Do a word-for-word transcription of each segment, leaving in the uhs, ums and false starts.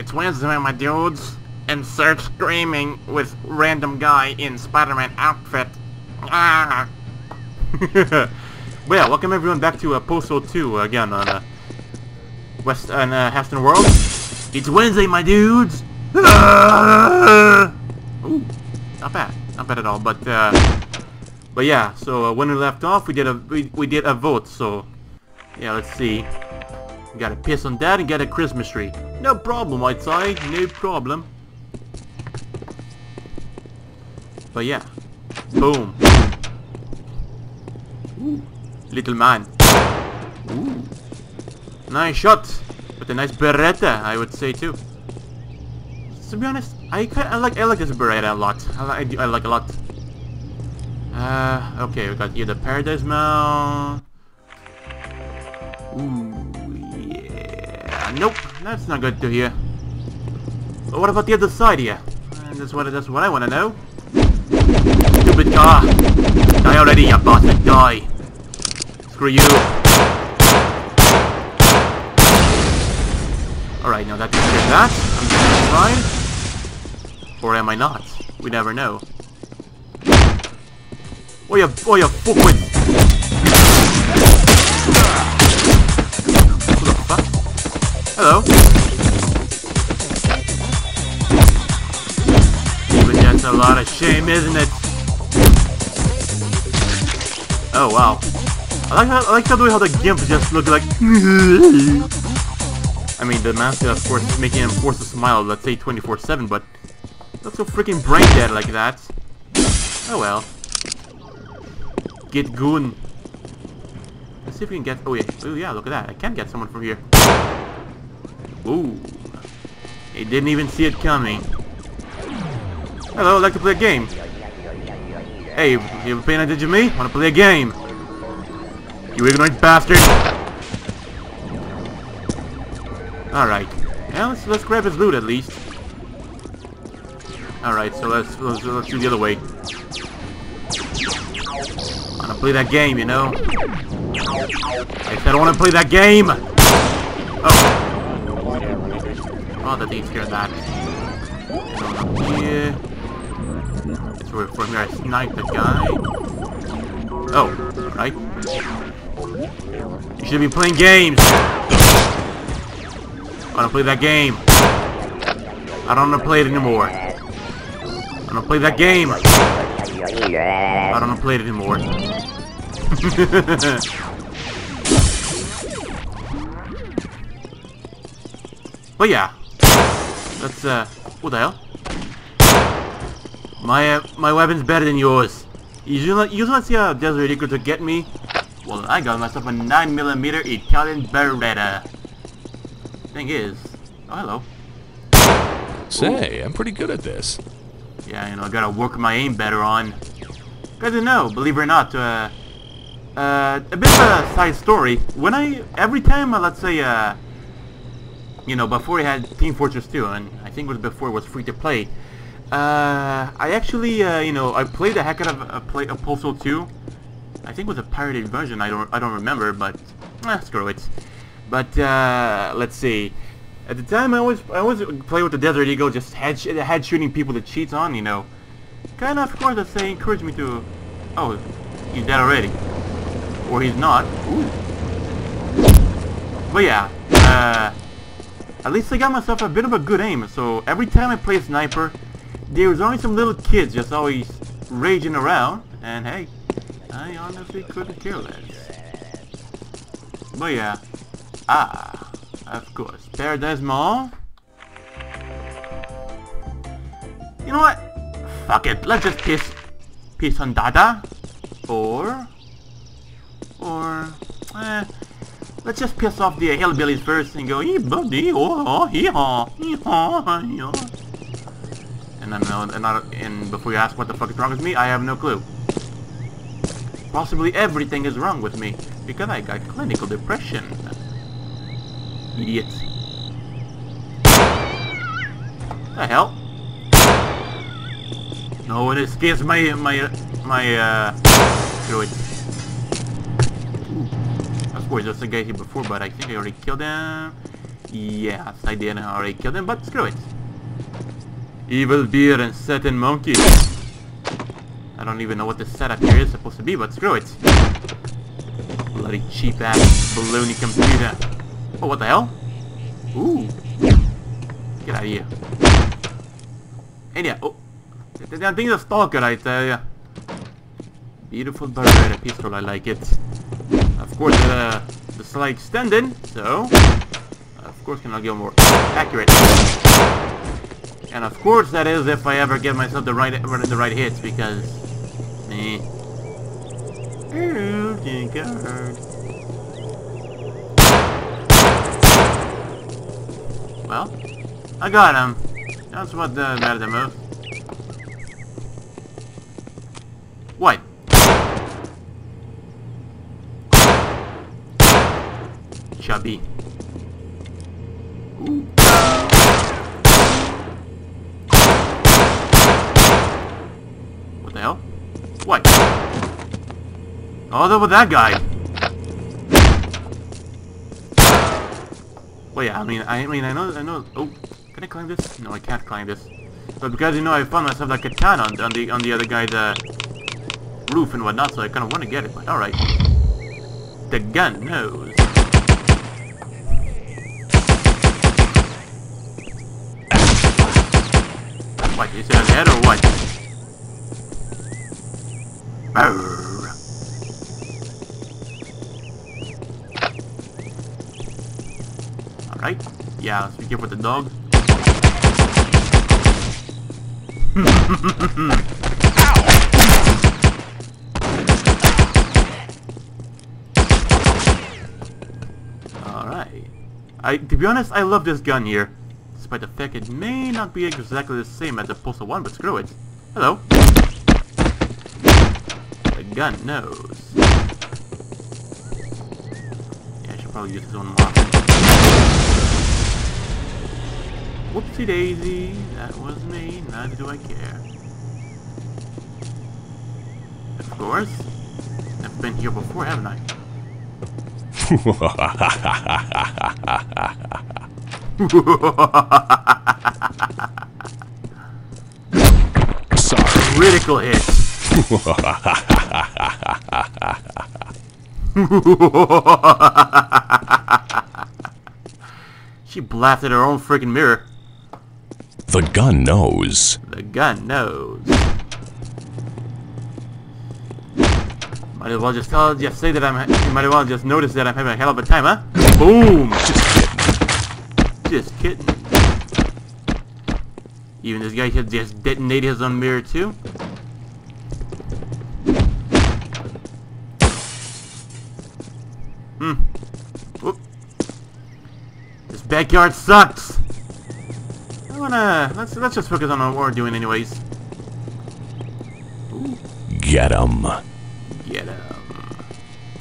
It's Wednesday, my dudes. Insert screaming with random guy in Spider-Man outfit. Ah. Well, welcome everyone back to uh, Postal two again on uh, West and uh, Heston World. It's Wednesday, my dudes. Ah. Ooh, not bad, not bad at all. But uh, but yeah. So uh, when we left off, we did a we, we did a vote. So yeah, let's see. We gotta piss on that and get a Christmas tree. No problem, I'd say. No problem. But yeah. Boom. Ooh. Little man. Ooh. Nice shot. With a nice Beretta, I would say too. To be honest, I kinda, I like I like this Beretta a lot. I like I like a lot. Uh, okay, we got here the Paradise Mouse. Ooh. Nope, that's not good to hear. But what about the other side here? And that's what that's what I want to know. Stupid car! Die already, you bastard! Die! Screw you! All right, now that's that. I'm just fine. Or am I not? We never know. Oh yeah! Oh yeah! Fuckwit! Hello. But that's a lot of shame, isn't it? Oh wow. I like how I like how the way how the gimps just look like. I mean, the master of course is making him force to smile. Let's say twenty-four seven, but not so freaking brain dead like that. Oh well. Get goon. Let's see if we can get. Oh yeah. Oh yeah. Look at that. I can get someone from here. Ooh. He didn't even see it coming. Hello, I'd like to play a game. Hey, you ever paying attention to me? Wanna play a game? You ignorant bastard! Alright. Yeah, let's let's grab his loot at least. Alright, so let's let's let's do the other way. I wanna play that game, you know? I said I wanna play that game! Oh, oh, that takes care of that. Yeah. That's where from here I sniped the guy. Oh, right. You should be playing games! I wanna play that game. I don't wanna play it anymore. I don't play that game. I don't wanna play it anymore. But yeah. That's uh, what the hell? My uh, my weapon's better than yours. You don't you don't see how Desert Eagle to get me? Well, I got myself a nine millimeter Italian Beretta. Thing is, oh, hello. Say, ooh. I'm pretty good at this. Yeah, you know, I gotta work my aim better on. Guys, you know, believe it or not, uh, uh, a bit of a side story. When I every time, uh, let's say, uh. you know, before I had Team Fortress two, and I think it was before it was free to play, uh, I actually, uh, you know, I played the heck out of a play of Postal two. I think it was a pirated version. I don't, I don't remember, but ah, screw it. But uh, let's see. At the time, I always, I always play with the Desert Eagle, just head, sh head shooting people to cheats on, you know. Kind of, of course, that they encouraged me to. Oh, he's dead already, or he's not. Ooh. But yeah. Uh, At least I got myself a bit of a good aim, so every time I play a sniper, there was always some little kids just always raging around, and hey, I honestly couldn't care less. But yeah, ah, of course, Paradise Mall. You know what? Fuck it, let's just piss, piss on Dada, or, or, eh. Let's just piss off the hillbillies first and go, "Hey buddy, oh, oh, hee haw, hee haw, hee haw." And I'm not, I'm not, and before you ask what the fuck is wrong with me, I have no clue. Possibly everything is wrong with me because I got clinical depression. Idiot. The hell? No one escapes my my my uh. Screw it. Of course, there's a guy here before, but I think I already killed him. Yes, I didn't already kill them, but screw it. Evil beer and satin monkey. I don't even know what the setup here is supposed to be, but screw it. Bloody cheap ass baloney computer. Oh, what the hell? Ooh. Get out of here. And yeah, oh. That thing's a stalker, I tell ya. Beautiful Beretta pistol, I like it. Of course, uh, the slide extended, so... Of course, cannot get more accurate. And of course, that is if I ever get myself the right the right hits, because... Eh. Well, I got him. That's what uh, matters the most. What? Chubby. Ooh. What the hell? What? Oh, that was that guy. Well, yeah. I mean, I mean, I know, I know. Oh, can I climb this? No, I can't climb this. But because you know, I found myself like a katana on, on the on the other guy's uh, roof and whatnot, so I kind of want to get it. But all right, the gun knows. What, is it on the head or what? Arr. All right. Yeah, let's be careful with the dog. All right. I, to be honest, I love this gun here. Despite the fact it may not be exactly the same as the Postal one, but screw it. Hello. The gun knows. Yeah, I should probably use this one more. Whoopsie daisy, that was me, neither do I care. Of course. I've been here before, haven't I? Sorry. Critical hit. She blasted her own freaking mirror. The gun knows. The gun knows. Might as well just tell, just say that I'm. You might as well just notice that I'm having a hell of a time, huh? Boom. Just Just kidding. Even this guy could just detonate his own mirror too. Hmm. Whoop. This backyard sucks. I wanna let's let's just focus on what we're doing anyways. Ooh. Get him. Get him.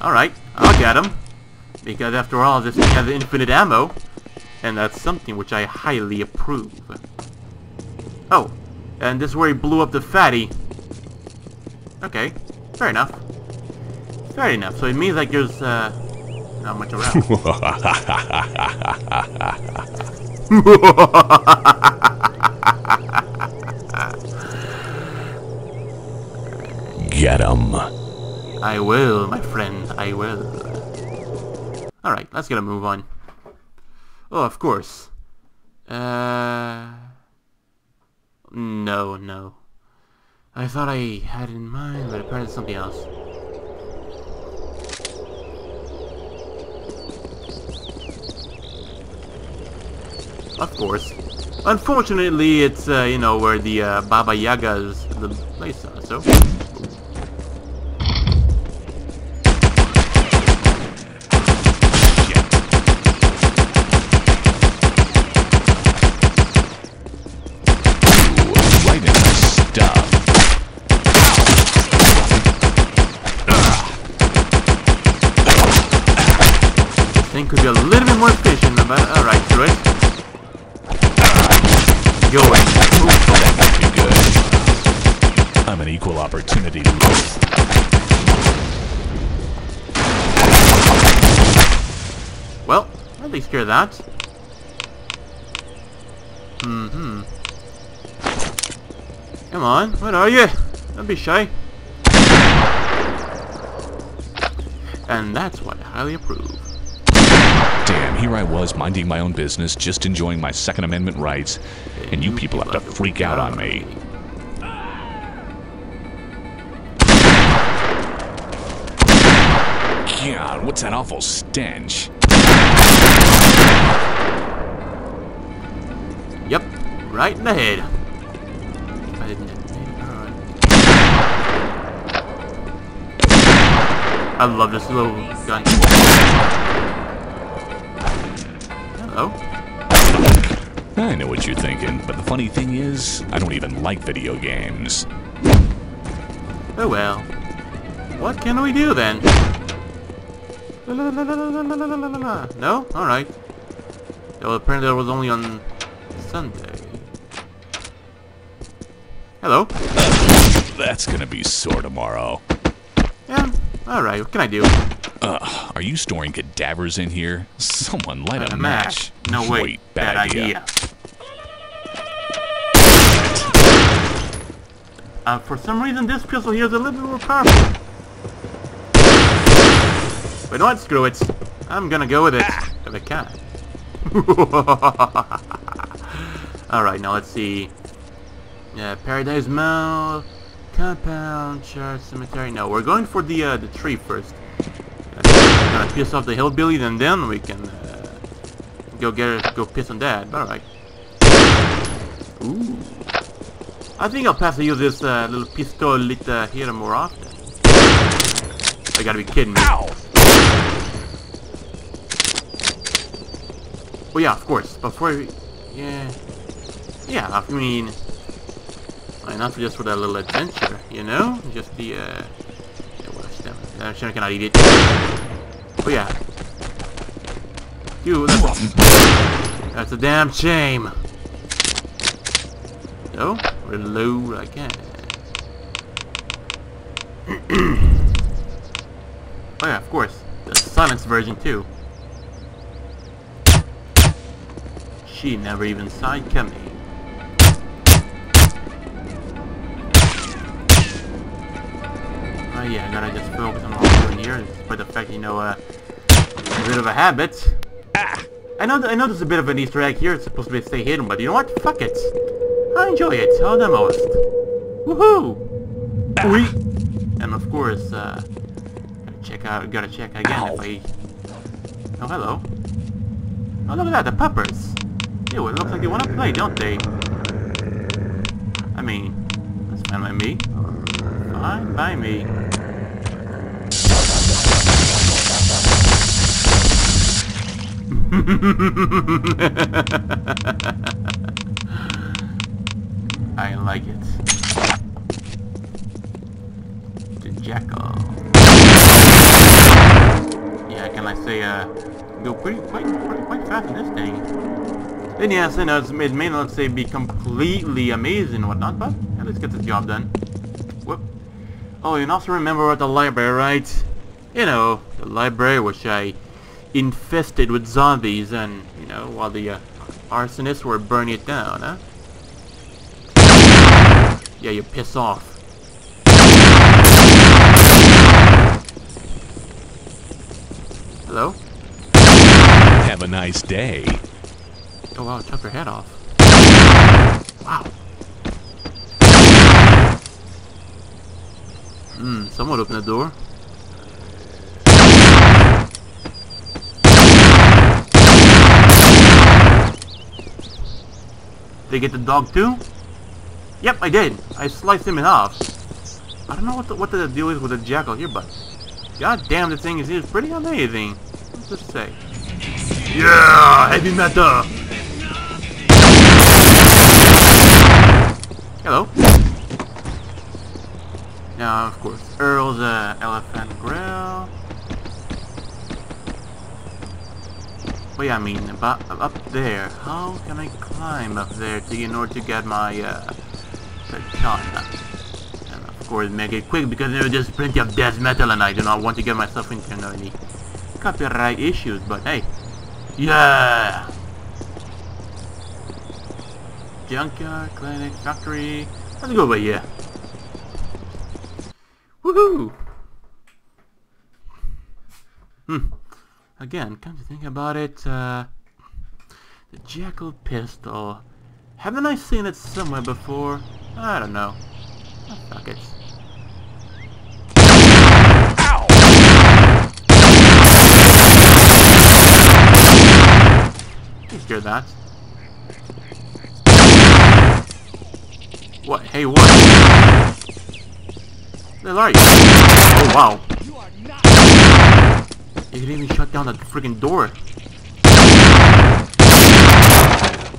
All right, I'll get him. Because after all, this thing has infinite ammo. And that's something which I highly approve. Oh, and this is where he blew up the fatty. Okay, fair enough. Fair enough, so it means like there's uh, not much around. Get him. I will, my friend, I will. Alright, let's get a move on. Oh, of course. Uh... No, no. I thought I had it in mind, but apparently it's something else. Of course. Unfortunately, it's, uh, you know, where the uh, Baba Yaga's the place are, so... Could be a little bit more efficient, but alright, do it. Go away. That might be good. I'm an equal opportunity to lose. Well, at least hear that. Mm-hmm. Come on, where are you? Don't be shy. And that's what I highly approve. Damn, here I was minding my own business, just enjoying my Second Amendment rights, and you people have to freak out on me. God, what's that awful stench? Yep, right in the head. I didn't. I love this little gun. Hello. I know what you're thinking, but the funny thing is, I don't even like video games. Oh well. What can we do then? La, la, la, la, la, la, la, la, la. No? Alright. Well, apparently that was only on Sunday. Hello. Uh, that's gonna be sore tomorrow. Yeah. Alright, what can I do? Uh, are you storing cadavers in here? Someone light a, a match. match. No, wait, wait bad, bad idea. idea. Uh, for some reason, this pistol here is a little bit more powerful. But not screw it. I'm gonna go with it. Ah. But I can't. Alright, now let's see. Yeah, Paradise Mouse. Compound, church, cemetery. No, we're going for the uh, the tree first. Uh, we're gonna piss off the hillbillies, and then we can uh, go get it, go piss on Dad. All right. Ooh. I think I'll pass to use this uh, little pistolita here more often. I gotta be kidding me. Ow. Well, yeah, of course. Before we, yeah, yeah. I mean. Not just for that little adventure, you know? Just the, uh... I cannot eat it. Oh, yeah. Dude, that's a, that's a damn shame. So, reload I can. Oh, yeah, of course. The silenced version, too. She never even saw it coming. Yeah, I gotta just focus on what I'm doing here, despite the fact, you know, uh, it's a bit of a habit. Ah! I know, th I know there's a bit of an Easter egg here, it's supposed to be stay hidden, but you know what? Fuck it! I enjoy it, all the most. Woohoo! Ah. Oui. And of course, uh, gotta check out, gotta check again Ow. if I... Oh, hello. Oh, look at that, the puppers! Ew, it looks like they wanna play, don't they? I mean, that's fine by me. Fine by me. I like it. The jackal. Yeah, can I say, uh, go pretty, quite, pretty, quite fast in this thing. Then yes, I know it's, it may not say be completely amazing and whatnot, but yeah, let's get this job done. Whoop. Oh, you can also remember at the library, right? You know, the library which I infested with zombies and, you know, while the uh, arsonists were burning it down, huh? Yeah, you piss off. Hello? Have a nice day. Oh wow, chop your head off. Wow. Hmm, someone opened the door. Did I get the dog too? Yep, I did. I sliced him in half. I don't know what the, what the deal is with the jackal here, but god damn, the thing is, is pretty amazing. What's this say? Yeah, heavy metal. Hello. Now, of course, Earl's uh, Elephant Grill. Well, yeah, I mean, about, up there. How can I climb up there to, in order to get my, uh, katana? And of course, make it quick because there are just plenty of death metal and I do not want to get myself into any copyright issues, but hey. Yeah! Junkyard, clinic, factory. Let's go over here. Woohoo! Hmm. Again, come to think about it, uh, the Jackal pistol. Haven't I seen it somewhere before? I don't know. Oh, fuck it. Ow! You hear that? What? Hey, what? Where are you? Oh, wow. You are not. You didn't even shut down that freaking door.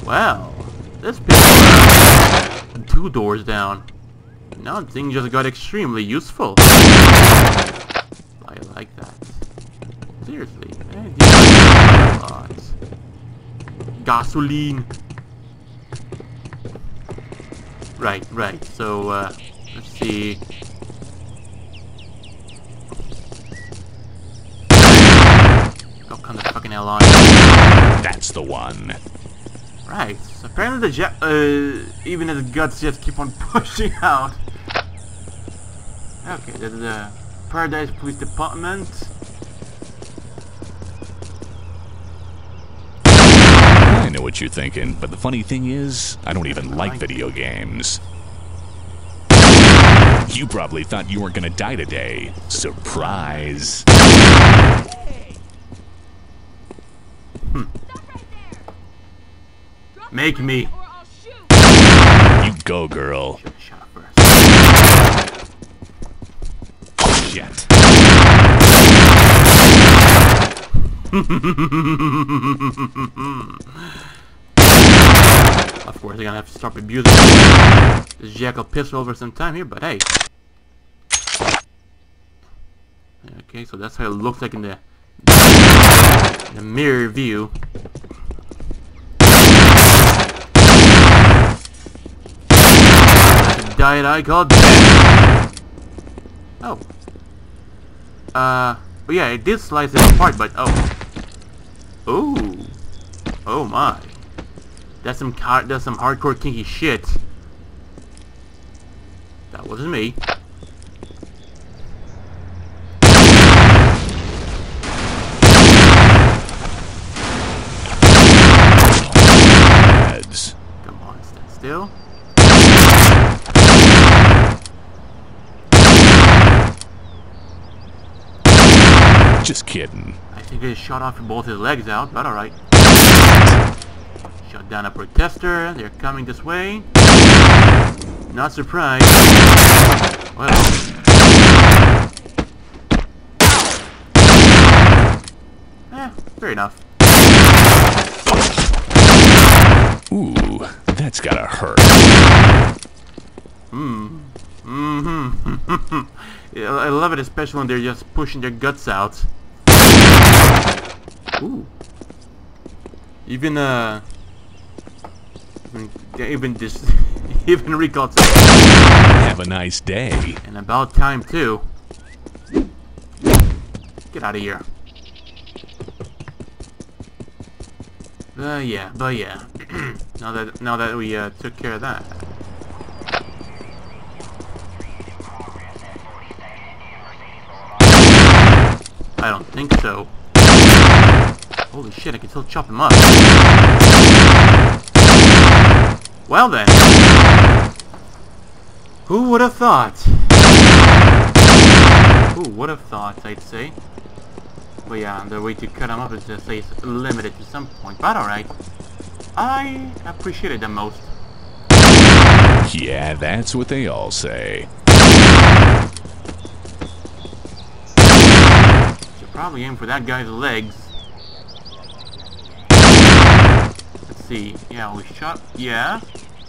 Wow. This pistol. Two doors down. Now the thing just got extremely useful. I like that. Seriously. I do a lot. Gasoline. Right, right, so, uh, let's see... Go come the fucking hell on. That's the one. Right, so apparently the jet, uh, even the guts just keep on pushing out. Okay, there's the Paradise Police Department. I know what you're thinking, but the funny thing is, I don't even I like, like video games. You probably thought you weren't gonna die today. Surprise! Hey. Hmm. Right there. Make me. You go, girl. Shot first. Shit. Of course, I'm gonna have to stop abusing this jackal pistol over some time here, but hey. Okay, so that's how it looks like in the, in the mirror view. That's a diet I called. Oh. Uh. But yeah, it did slice it apart, but oh. Ooh. Oh my. That's some car that's some hardcore kinky shit. That wasn't me. Heads. Come on, stand still. Just kidding. I think they shot off both his legs out, but alright. Shut down a protester, they're coming this way. Not surprised. Well. Eh, fair enough. Ooh, that's gotta hurt. Hmm. Mm-hmm. Yeah, I love it, especially when they're just pushing their guts out. Ooh. Even, uh... Even this, even recall. Have a nice day. And about time too. Get out of here. Uh, yeah, but yeah. now that now that we uh, took care of that. I don't think so. Holy shit! I can still chop him up. Well then, who would have thought? Who would have thought, I'd say. But yeah, the way to cut them up is to say it's limited to some point, but alright. I appreciate it the most. Yeah, that's what they all say. Should probably aim for that guy's legs. Let's see, yeah, we shot, yeah.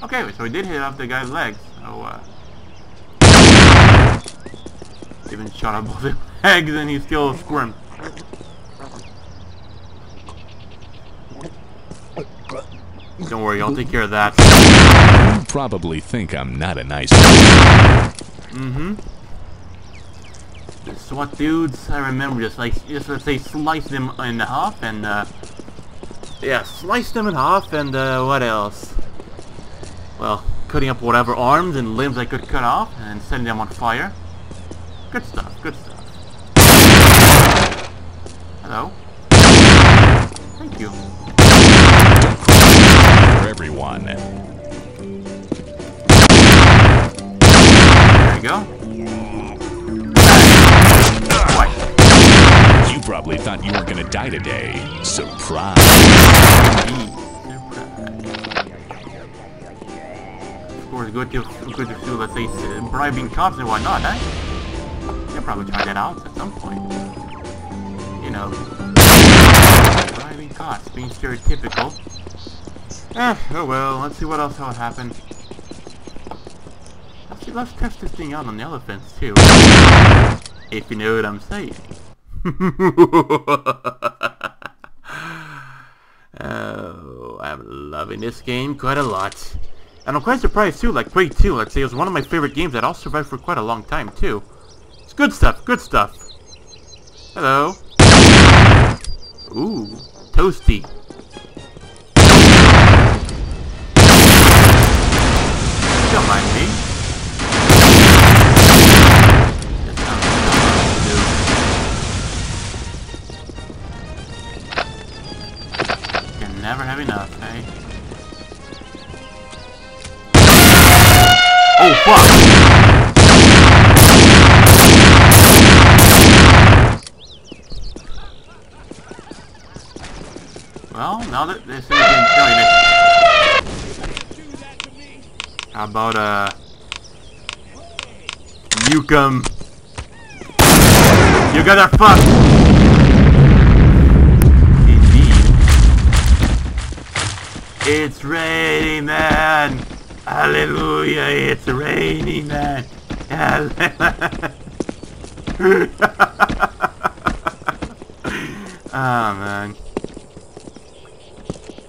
Okay, so we did hit off the guy's legs, so, uh... even shot up both his legs and he still squirmed. Don't worry, I'll take care of that. You probably think I'm not a nice person. Mm-hmm. The SWAT dudes, I remember just, like, just, let's say, slice them in half and, uh... yeah, slice them in half and, uh, what else? well, cutting up whatever arms and limbs I could cut off and setting them on fire. Good stuff, good stuff. Hello. Thank you. For everyone. There we go. What? You probably thought you weren't gonna die today. Surprise. Of course, good to good to do, let's say, bribing cops and whatnot, eh? They'll probably try that out at some point. You know. Cops being stereotypical. Eh, oh well, let's see what else will happen. Let's, see, let's test this thing out on the elephants too. If you know what I'm saying. Oh, I'm loving this game quite a lot. And I'm quite surprised too, like Quake two, let's say, it was one of my favorite games that I'll survive for quite a long time too. It's good stuff, good stuff. Hello. Ooh. Toasty. Don't mind me. That's not what I do. Can never have enough, eh? Oh fuck! Well, now that this thing is killing it, how about uh, Nukem? You guys are fucked. Indeed. It's raining, man. Hallelujah! It's raining, man. Ah, oh, man.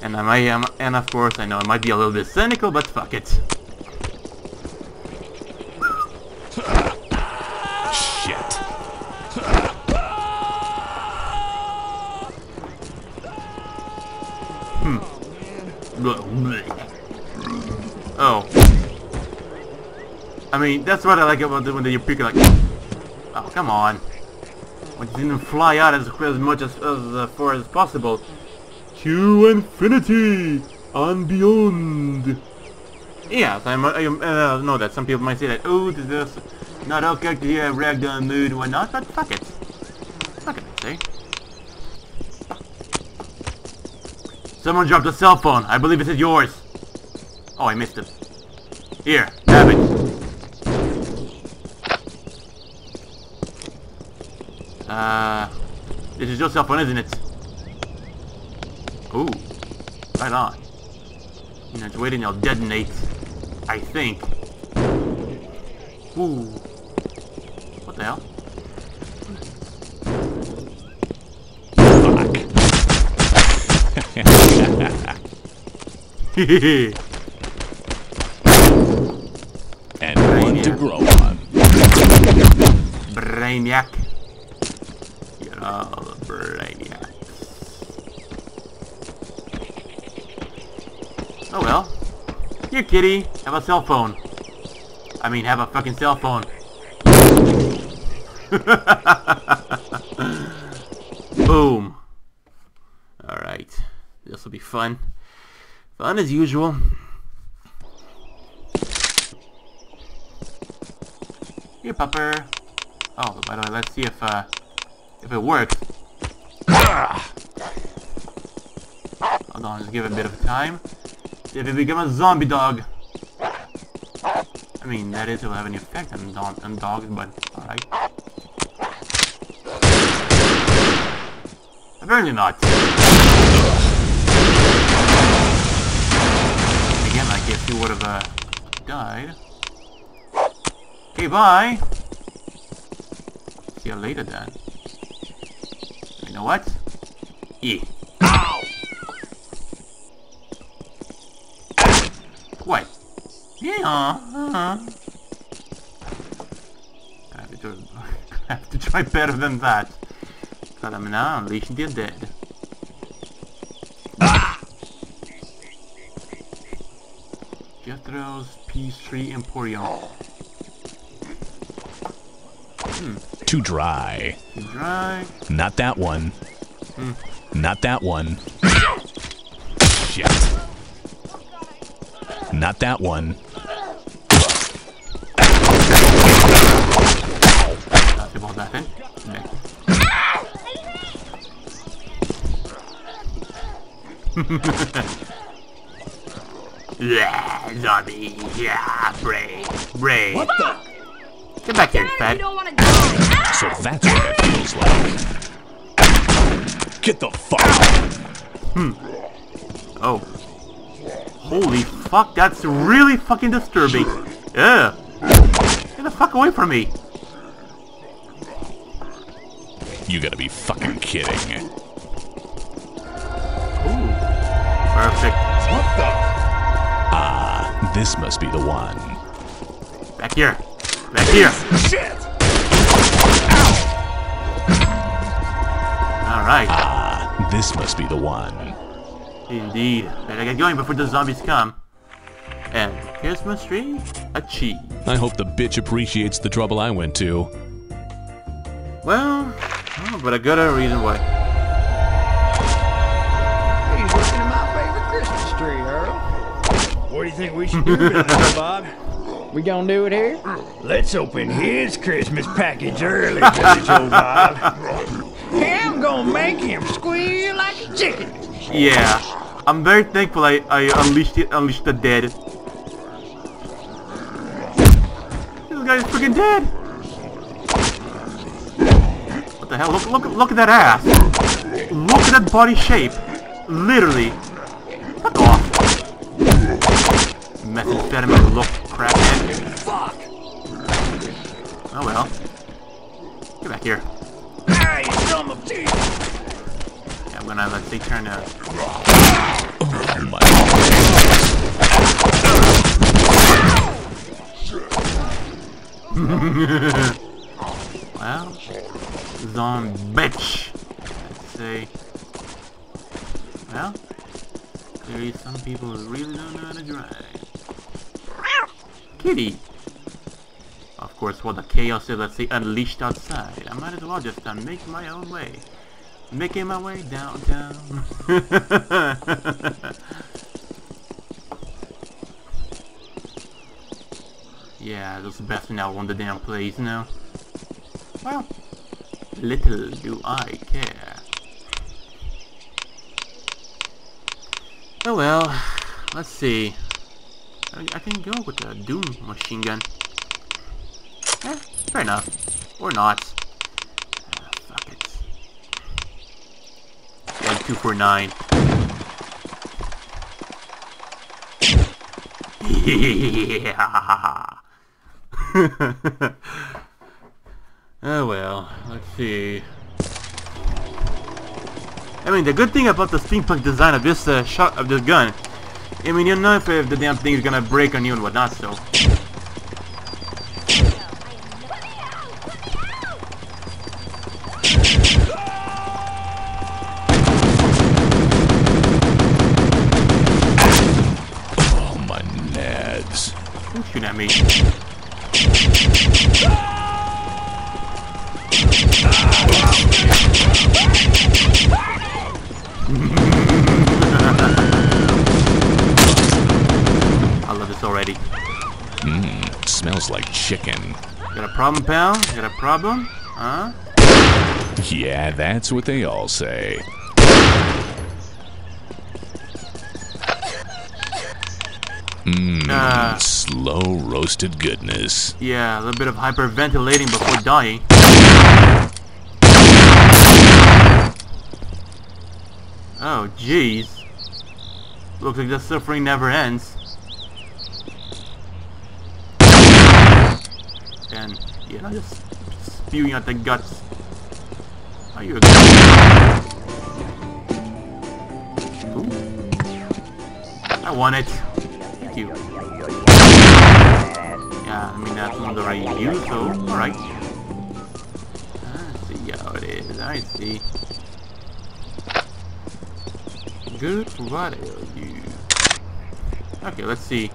And I am, and of course, I know I might be a little bit cynical, but fuck it. Shit. Hmm. Oh. I mean, that's what I like about when you pick like. Oh, come on. When you didn't fly out as as much as as uh, far as possible. To infinity and beyond. Yes, I'm, I uh, know that some people might say that, oh, this is not okay to hear a ragdoll mood and whatnot, but fuck it. Fuck it, I say. Someone dropped a cell phone. I believe it is yours. Oh, I missed it. Here, have it. Uh, this is your cell phone, isn't it? Ooh, right on. You know, it's waiting, I'll detonate. I think. Ooh. What the hell? Fuck. And Brainiac. One to grow on. Brainiac. You're all a Brainiac. Oh well. Here, kitty. Have a cell phone. I mean, have a fucking cell phone. Boom. Alright. This will be fun. Fun as usual. Here, pupper. Oh, by the way, let's see if, uh, if it works. Hold on, just give it a bit of time. If it becomes a zombie dog, I mean that is, it will have an effect on, on, on dogs, but alright. Apparently not. Again, I guess you would have uh, died. Okay, bye. See you later, then. You know what? Yeah. What? Yeah. Uh-huh. I have to do, I have to try better than that. Cause I'm now unleashing the dead. Ah! Jethro's Peace Tree Emporium. Hmm. Too dry. Too dry. Not that one. Hmm. Not that one. Shit. Not that one. Yeah, zombie. Yeah, brave, brave. What the? Get back here, fat. So that's what it feels like. Get the fuck out. Hmm. Oh. Holy fuck, that's really fucking disturbing. Ugh. Get the fuck away from me. You gotta be fucking kidding. Perfect. What the? Ah, uh, this must be the one. Back here. Back here. Shit! Ow. All right. Ah, uh, this must be the one. Indeed. Better get going before the zombies come. And Christmas tree achieved. I hope the bitch appreciates the trouble I went to. Well, oh, but I got a reason why. What do you think we should do tonight, Bob? We gonna do it here? Let's open his Christmas package early, boys, old Bob. I'm gonna make him squeal like a chicken. Yeah, I'm very thankful I, I unleashed it, unleashed the dead. This guy's freaking dead. What the hell? Look! Look! Look at that ass! Look at that body shape! Literally. Fuck off. Methamphetamine look crap. Fuck! Oh well. Get back here. Hey, you dumb of teeth! I'm gonna, let's see, turn to... Oh my god. Well, zombie bitch. Let's see. Well, clearly some people really don't know how to drive. Kitty. Of course, what the chaos is, let's say, unleashed outside. I might as well just uh, make my own way. Making my way downtown. Yeah, this is best now on the damn place now. Well, little do I care. Oh well, let's see. I can go with the Doom machine gun. Eh, fair enough. Or not. Ah, fuck it. one two four nine. Yeah. Oh well, let's see. I mean, the good thing about the steampunk design of this uh, shot of this gun. I mean, you don't know if, if the damn thing is gonna break on you and whatnot, so... Oh, my nads. Who's shooting at me? Already. Mmm, smells like chicken. Got a problem, pal? Got a problem? Huh? Yeah, that's what they all say. Mmm, uh, slow roasted goodness. Yeah, a little bit of hyperventilating before dying. Oh, jeez. Looks like the suffering never ends. And yeah, I'm just spewing out the guts. Are you a guy? Ooh. I want it. Thank you. Yeah, I mean that's not the right view, so alright. I see how it is, I see. Good for what you. Okay, let's see.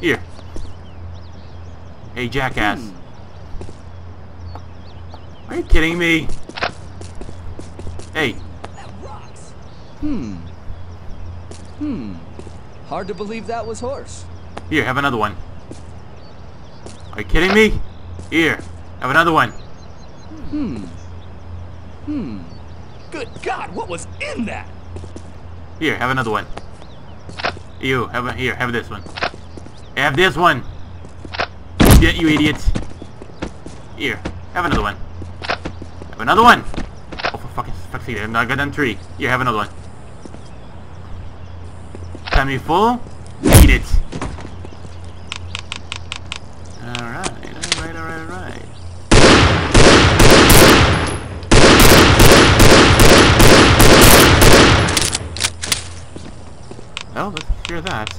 Here. Hey, jackass. Hmm. Are you kidding me? Hey. That rocks. Hmm. Hmm. Hard to believe that was horse. Here, have another one. Are you kidding me? Here, have another one. Hmm. Hmm. Good God, what was in that? Here, have another one. You have a, here, have this one. Have this one. Get you idiots. Here, have another one. Have another one. Oh, for fucking fuck's sake! I'm not goddamn tree. Here, have another one. Time you full. Eat it. Alright, alright, alright, alright. Well, let's hear that.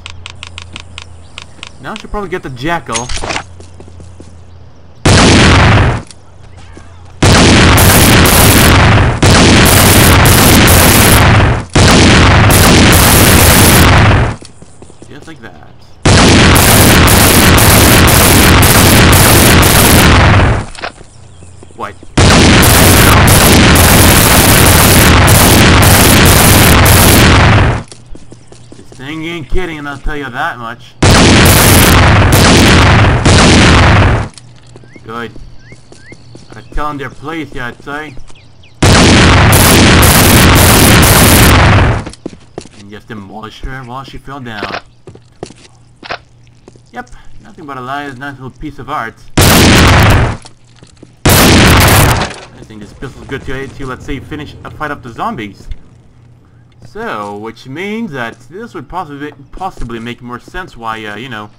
Now I should probably get the jackal. Just like that. What? This thing ain't kidding, and I'll tell you that much. Good. I tell them their place, yeah, I'd say. And just demolish her while she fell down. Yep, nothing but a nice little piece of art. I think this pistol's good to, to, let's say, finish a fight up the zombies. So, which means that this would possibly possibly make more sense why, uh, you know...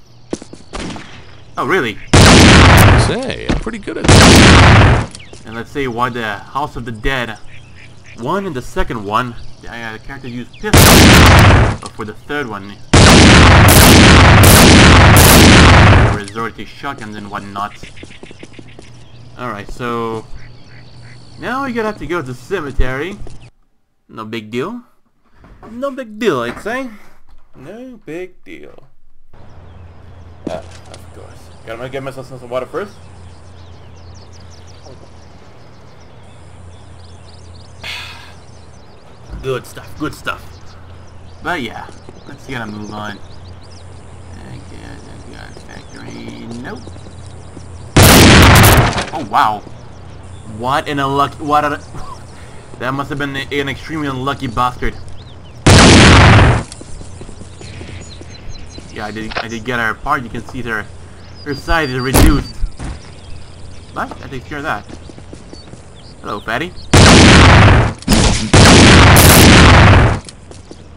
Oh, really? Say, I'm pretty good at that. And let's say why the House of the Dead one and the second one, uh, the character used pistols, but for the third one, resort to shotguns and whatnot. Alright, so now we're gonna have to go to the cemetery. No big deal. No big deal, I'd say. No big deal. Ah, of course. Gotta get myself some water first. Good stuff, good stuff. But yeah, let's get to move on. Nope. Oh wow! What an unlucky! What a! That must have been an extremely unlucky bastard. Yeah, I did. I did get her apart. You can see her, her size is reduced. But I take care of that. Hello, fatty.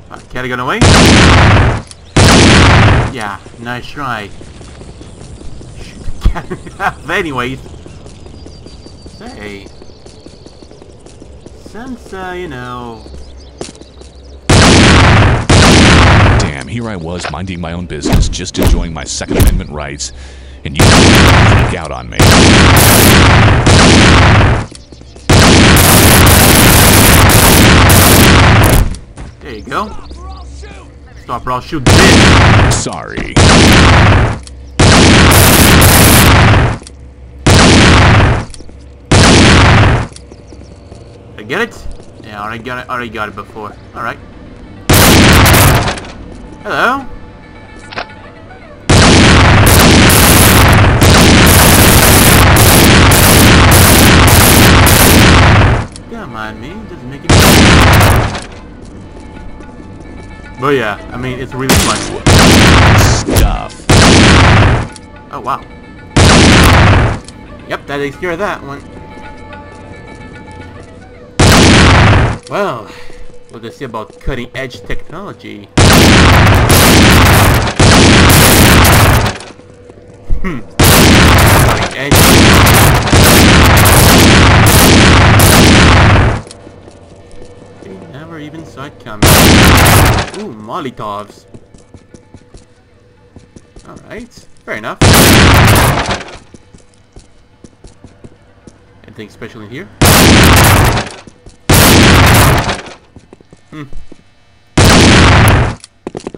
Uh, cat got away. Yeah, nice try. Anyways, say, since, uh, you know... Damn, here I was minding my own business, just enjoying my Second Amendment rights, and you freak out on me. There you go. Stop or I'll shoot, bitch. Sorry. Get it? Yeah, I already got it. Already got it before. All right. Hello. Don't mind me. Just make it. But yeah, I mean it's really fun stuff. Oh wow. Yep, that takes care of that one. Well, what do they say about cutting-edge technology? Hmm. Cutting-edge. They never even saw it coming. Ooh, Molotovs. Alright, fair enough. Anything special in here? Hmm.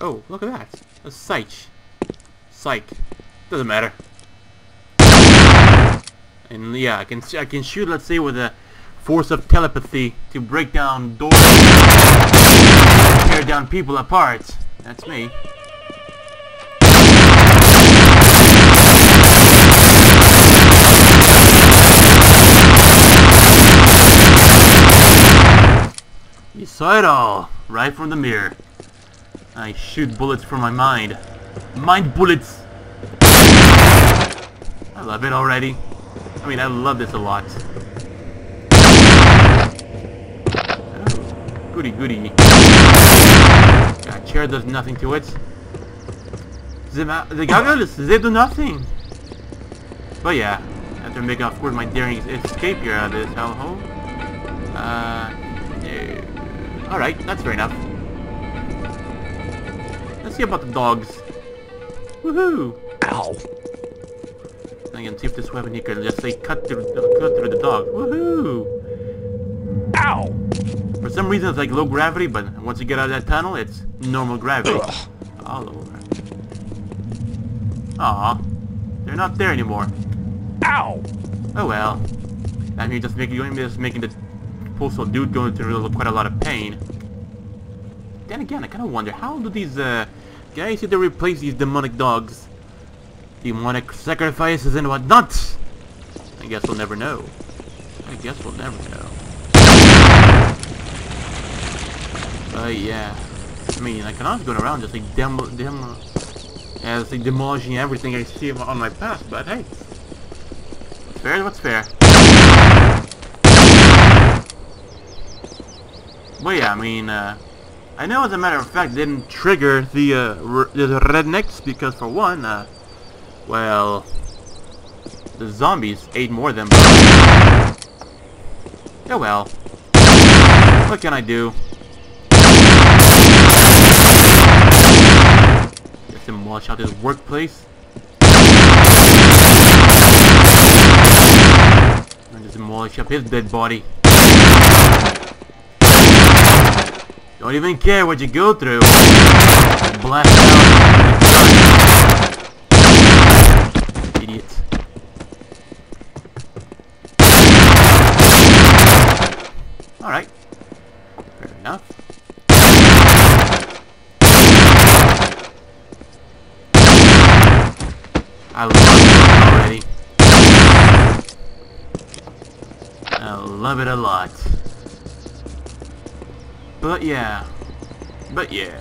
Oh, look at that. A sight. Psych. Doesn't matter. And yeah, I can I can shoot, let's say, with a force of telepathy to break down doors, tear down people apart. That's me. You saw it all, right from the mirror. I shoot bullets from my mind. Mind bullets! I love it already. I mean, I love this a lot. Oh, goody goody. That chair does nothing to it. The, the goggles, they do nothing. But yeah, I have to make, of course, my daring escape here out of this hellhole. Uh... Alright, that's fair enough. Let's see about the dogs. Woohoo! Ow! I can see if this weapon here can just say cut through, uh, cut through the dog. Woohoo! Ow! For some reason it's like low gravity, but once you get out of that tunnel, it's normal gravity. Ugh. All over. Aw. They're not there anymore. Ow! Oh well. I mean, just making, just making the Postal dude going through quite a lot of pain. Then again, I kind of wonder, how do these uh, guys need to replace these demonic dogs? Demonic sacrifices and whatnot! I guess we'll never know. I guess we'll never know. Oh uh, yeah. I mean, I can also go around just like demo, demo, yeah, just like demolishing everything I see on my path, but hey. What's fair is what's fair. Well, yeah, I mean, uh, I know as a matter of fact they didn't trigger the, uh, r the rednecks because, for one, uh, well, the zombies ate more of them. Oh well. What can I do? Just demolish out this workplace. And just demolish up his dead body. Don't even care what you go through. Blast out. Idiot. Alright. Fair enough. I love it already. I love it a lot. But yeah, but yeah.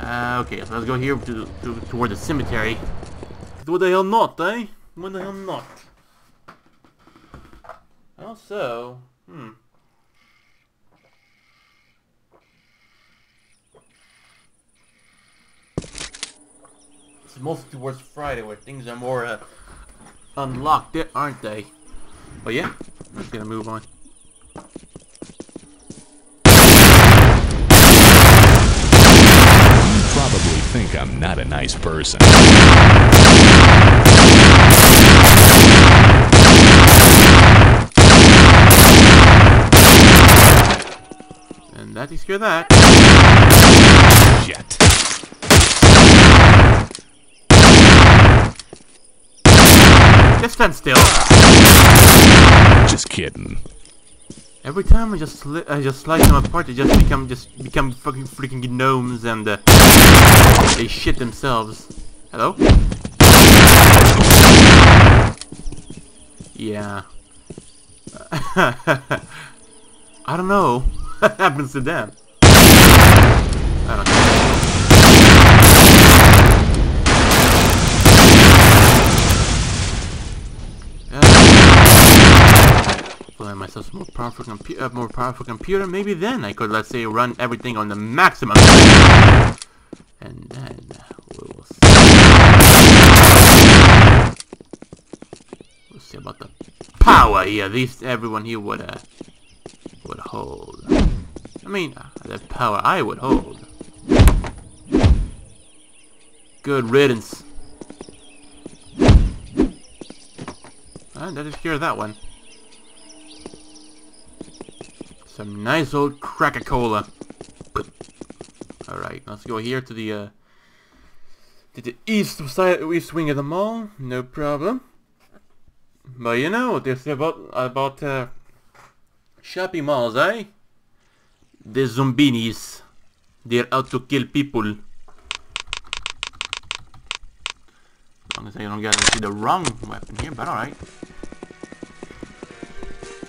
Uh, okay, so let's go here to, to toward the cemetery. What the hell not, eh? What the hell not? Also, hmm. It's mostly towards Friday where things are more uh, unlocked, aren't they? But yeah, I'm just gonna move on. Probably think I'm not a nice person. And that takes care of that. Shit. Just stand still. Just kidding. Every time I just sli I just slice them apart, they just become just become fucking freaking gnomes and uh, they shit themselves. Hello? Yeah. I don't know what happens to them. I don't know. Myself more powerful compu uh, more powerful computer. Maybe then I could, let's say, run everything on the maximum, and then we'll see. We'll see about the power here. At least everyone here would uh, would hold. I mean, uh, the power I would hold. Good riddance. And that is cure that one. Some nice old Crack-a-Cola. Alright, let's go here to the, uh... to the east side, east wing of the mall, no problem. But you know what they say about about uh, shopping malls, eh? The zombinis, they're out to kill people. As long as I don't get to see the wrong weapon here, but all right.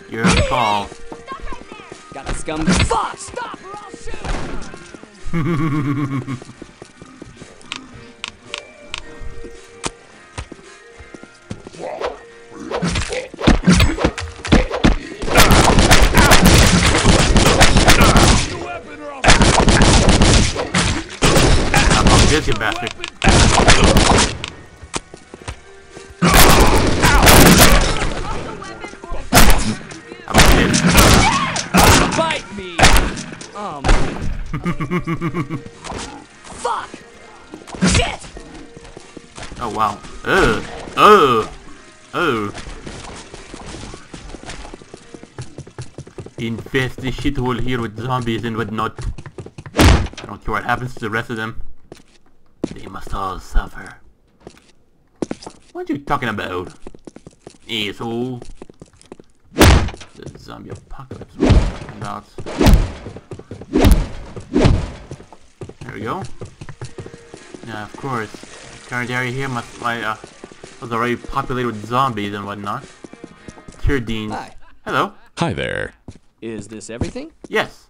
Your call. Got a scum. Fuck! Stop, or I'll shoot! You bastard. I'm dead. Bite me. Um. Fuck. Shit. Oh wow. Ugh. Oh. Oh. Infest this shithole here with zombies and whatnot. I don't care what happens to the rest of them. They must all suffer. What are you talking about? Asshole. The zombie apocalypse. What are you talking about? There we go. Now, of course, the current area here must be uh, was already populated with zombies and whatnot. Tyrdine. Hi. Hello. Hi there. Is this everything? Yes.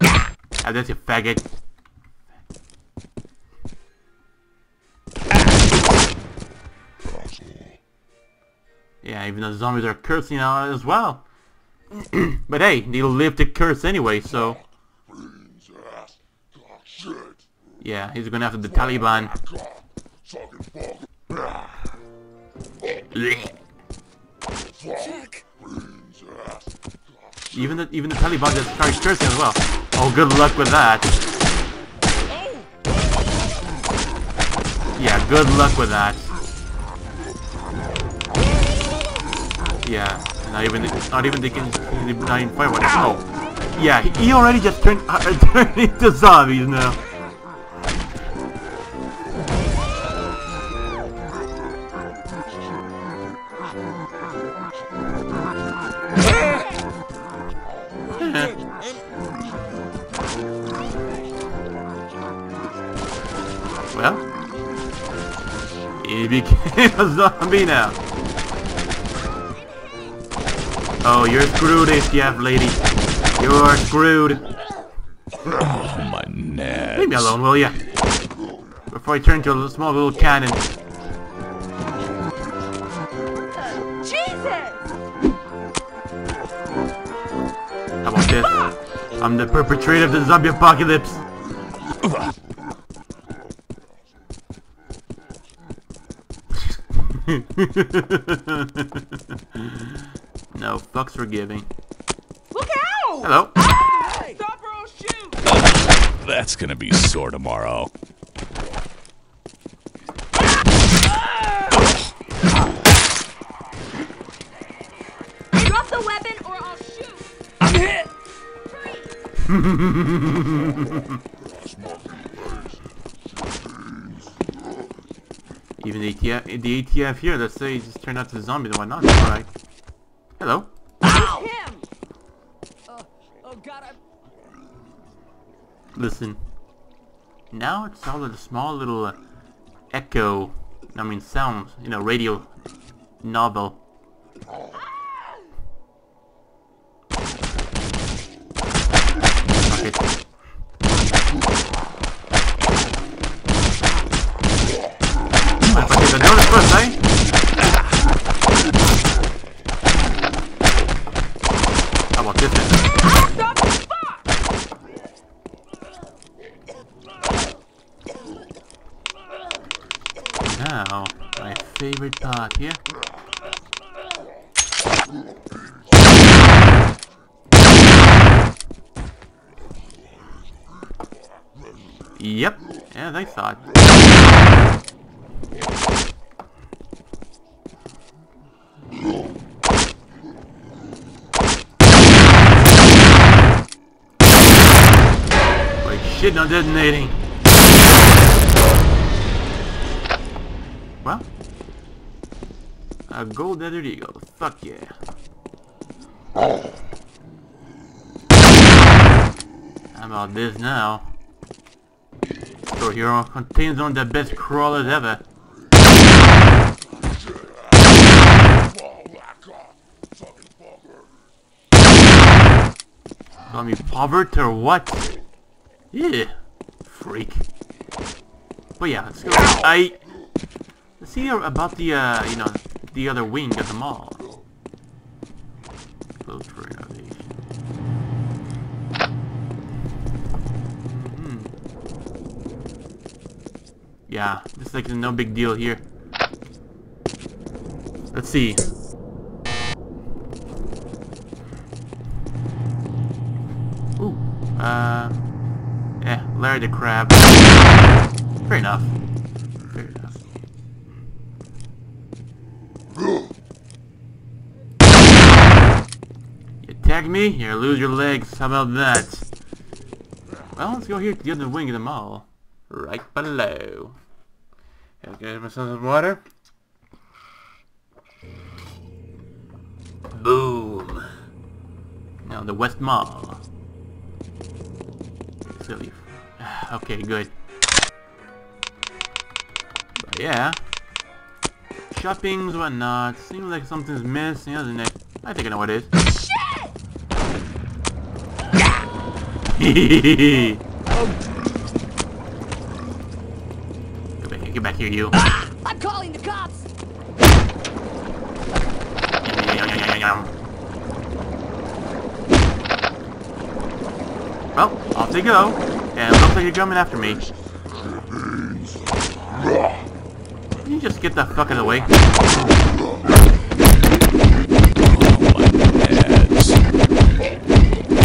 Ah, that's your faggot. Yeah, even though the zombies are cursing out as well. But hey, they live to curse anyway, so... Yeah, he's going after the Taliban. Even the, even the Taliban just started cursing as well. Oh, good luck with that. Yeah, good luck with that. Yeah, not even not even they can not even fight one. Oh, yeah, he already just turned uh, turned into zombies now. Well, he became a zombie now. Oh, you're screwed if you have lady. You're screwed. Oh, my neck. Leave me alone, will ya? Before I turn into a small little cannon. Jesus! How about this? I'm the perpetrator of the zombie apocalypse. No fucks for giving. Look out! Hello. Ah! Stop or I'll shoot! Oh, that's gonna be sore tomorrow. Drop the weapon or I'll shoot! I'm hit! Even the A T F, the A T F here, let's say, just turned out to zombies and whatnot. All right. Hello. Ow! Him. Uh, oh God, I'm... Listen. Now it's all a small little uh, echo. I mean, sounds. You know, radio novel. Ah! Okay. What if I take the donut first, eh? Now, my favorite part here. Yep, yeah, they saw it. Shit, not detonating. Well, a gold Desert Eagle. Fuck yeah. How about this now? So hero contains one of the best crawlers ever. Call me pervert or what? Yeah, freak. But yeah, let's go. I let's see about the uh, you know, the other wing of the mall. Close for innovation. Hmm. Yeah, just like no big deal here. Let's see. Ooh. Uh. Eh, Larry the Crab. Fair enough. Fair enough. You tag me, you lose your legs. How about that? Well, let's go here to the other wing of the mall. Right below. I'll get myself some water. Boom. Now the West Mall. Silly. Okay, good. But yeah. Shoppings, whatnot. Seems like something's missing, doesn't it? I think I know what it is. Shit! Get back here, get back here, you. Ah, I'm calling the cops! Well, off they go, and it looks like you're coming after me. Can you just get the fuck out of the way?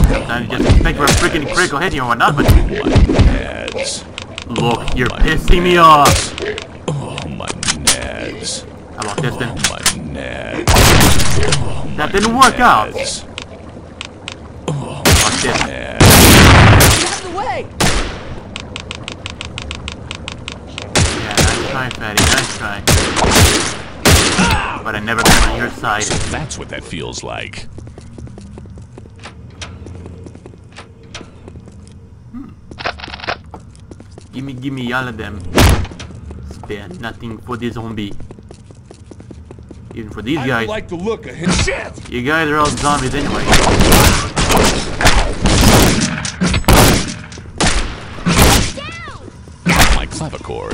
Sometimes you just expect for a freaking critical hit here or whatnot, but... Look, you're pissing me off! Oh my nads. How about this then? That didn't work out! Fuck this. Nice try, fatty, nice try. But I never got on your side. So that's what that feels like. Hmm. Gimme, gimme, all of them. Spare nothing for the zombie. Even for these I guys. I like the look of his shit! You guys are all zombies anyway. Down. My clavichord.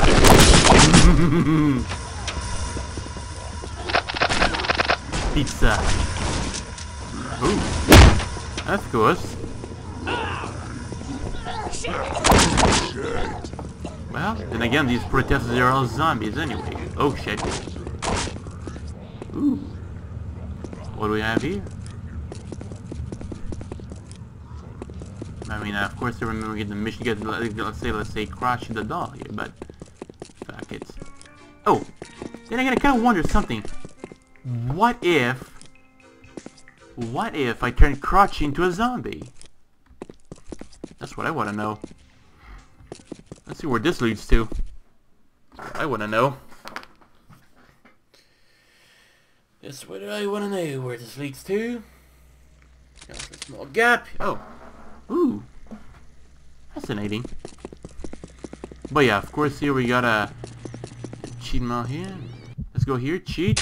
Pizza. Ooh. Of course. Well, then again, these protesters are all zombies anyway. Oh shit. Ooh. What do we have here? I mean, uh, of course, I remember getting the mission. Get, let's say, let's say, Krotchy the doll here, but. It's... Oh, then again, I kind of wonder something. What if... What if I turn Krotchy into a zombie? That's what I want to know. Let's see where this leads to. That's what I want to know. That's what I want to know, where this leads to. Got a small gap. Oh. Ooh. Fascinating. But yeah, of course here we got a cheat mail here. Let's go here, cheat.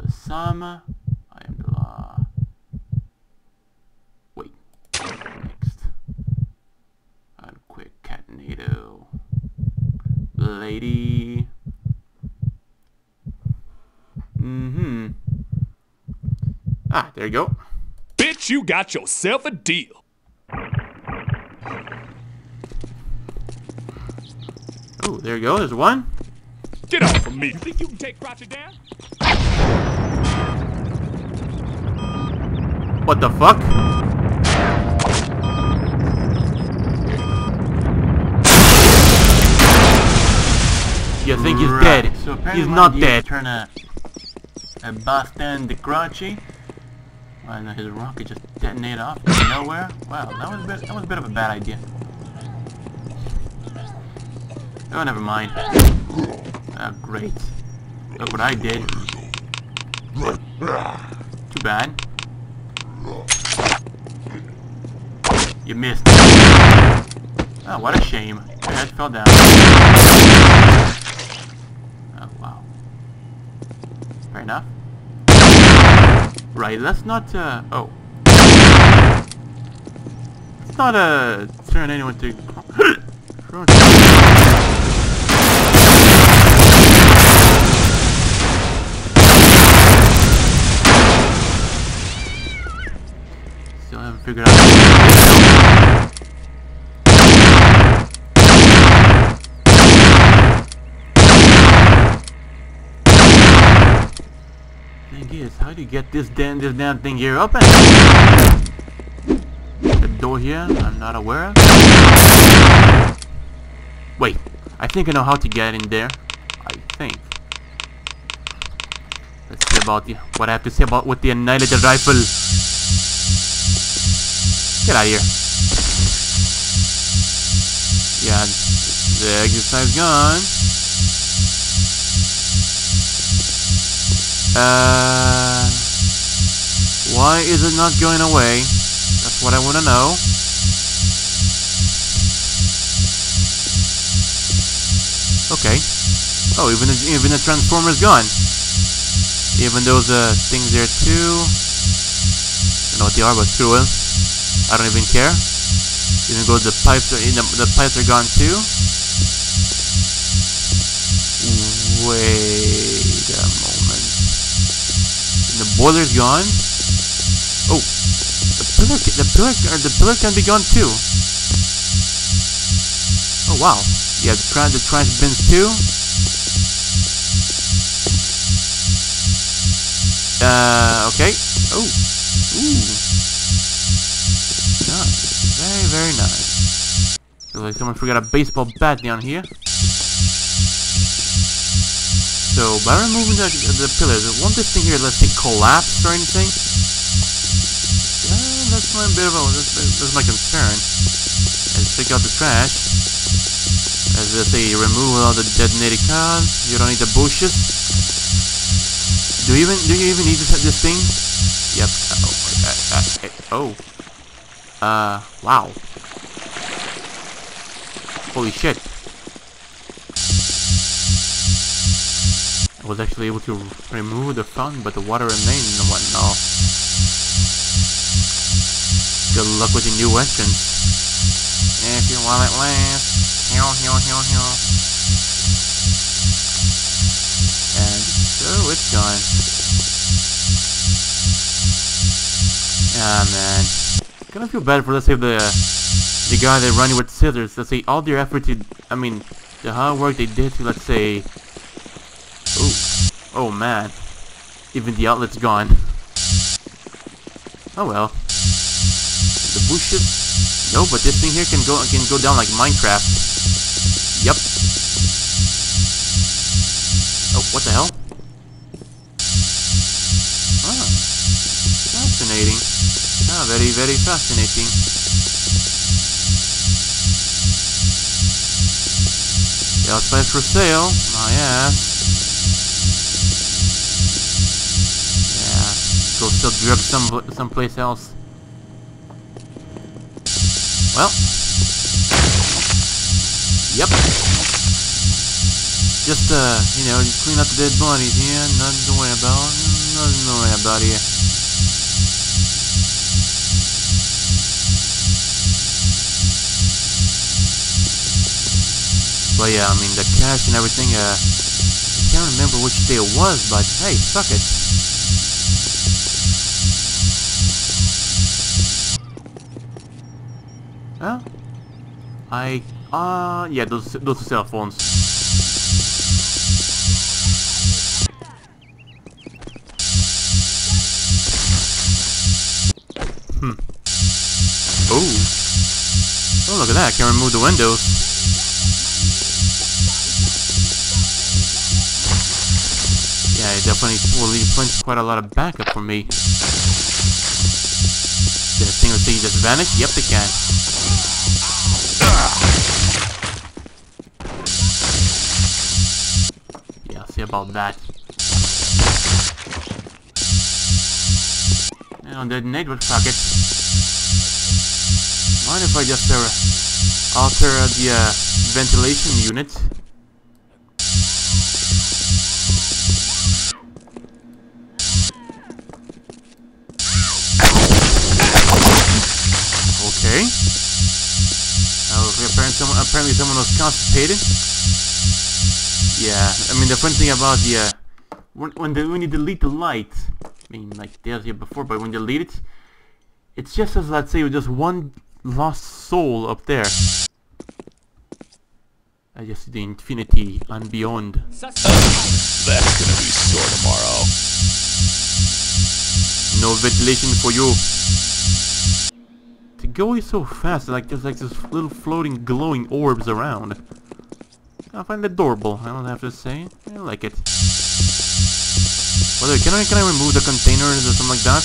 Osama. I am the law. Wait. Next. I'm quick cat nato. Lady. Mm-hmm. Ah, there you go. Bitch, you got yourself a deal. Ooh, there you go, there's one. Get off of me! You think you can take Krotchy down? What the fuck? You think he's right. Dead? So he's not dead. Turn a, a Boston to Krotchy. Well, no, his rocket just detonated off from nowhere. Wow, that was a bit, that was a bit of a bad idea. Oh, never mind. Uh, Oh, great. Look what I did. Too bad. You missed. Oh, what a shame. I just fell down. Oh, wow. Fair enough. Right, let's not, uh, oh. Let's not, uh, turn anyone to... Still haven't figured out... Yes, how do you get this damn this damn thing here open? The door here, I'm not aware of. Wait, I think I know how to get in there. I think. Let's see about the what I have to say about with the annihilated rifle. Get out of here. Yeah, the exercise gun. Uh, why is it not going away? That's what I want to know. Okay. Oh, even the, even the transformer's gone. Even those uh, things there too. I don't know what they are, but screw it. I don't even care. Even though the pipes are in the, the pipes are gone too. Wait a moment. The boiler's gone. Oh, the pillar, the pillar, the pillar can be gone too. Oh wow, yeah, the trash, the trash bins too. Uh, okay. Oh, ooh, nice, very, very nice. Looks like someone forgot a baseball bat down here. So, by removing the, the pillars, won't this thing here, let's say, collapse or anything? Uh, that's my bit of a, that's, that's my concern. Let's pick out the trash. As I say, remove all the detonated cars. You don't need the bushes. Do you even, do you even need this, this thing? Yep. Uh, oh. Uh, uh, wow. Holy shit. I was actually able to remove the fountain, but the water remained and whatnot. Good luck with the new entrance. If you want it last, heal, heal, heal, heal. And so it's gone. Ah man, I kind of feel bad for let's say the the guy that running with scissors. Let's say all their effort to, I mean, the hard work they did to let's say. Oh man, even the outlet's gone. Oh well. The bushes? No, but this thing here can go can go down like Minecraft. Yep. Oh, what the hell? Oh, fascinating. Ah, very, very fascinating. The outside for sale. My ass. Still drip some someplace else. Well, yep. Just uh, you know, just clean up the dead bodies here. Yeah? Nothing to worry about. Nothing to worry about here. But yeah, I mean the cash and everything. Uh, I can't remember which day it was, but hey, fuck it. Huh? I, uh, yeah, those, those are cell phones. Hmm. Oh. Oh, look at that, I can remove the windows. Yeah, it definitely will leave quite a lot of backup for me. Did a single thing just vanish? Yep, they can. about that. And on the network socket, mind if I just uh, alter the uh, ventilation unit? Okay. Uh, apparently, someone, apparently someone was constipated. Yeah, I mean the funny thing about the uh, when when, the, when you delete the light, I mean like they was here before, but when you delete it, it's just as let's say with just one lost soul up there. I just see the infinity and beyond. Uh, that's gonna be sore tomorrow. No ventilation for you. They go away so fast, like there's like this little floating glowing orbs around. I find it adorable, I don't have to say. I like it. By the way, can I, can I remove the containers or something like that?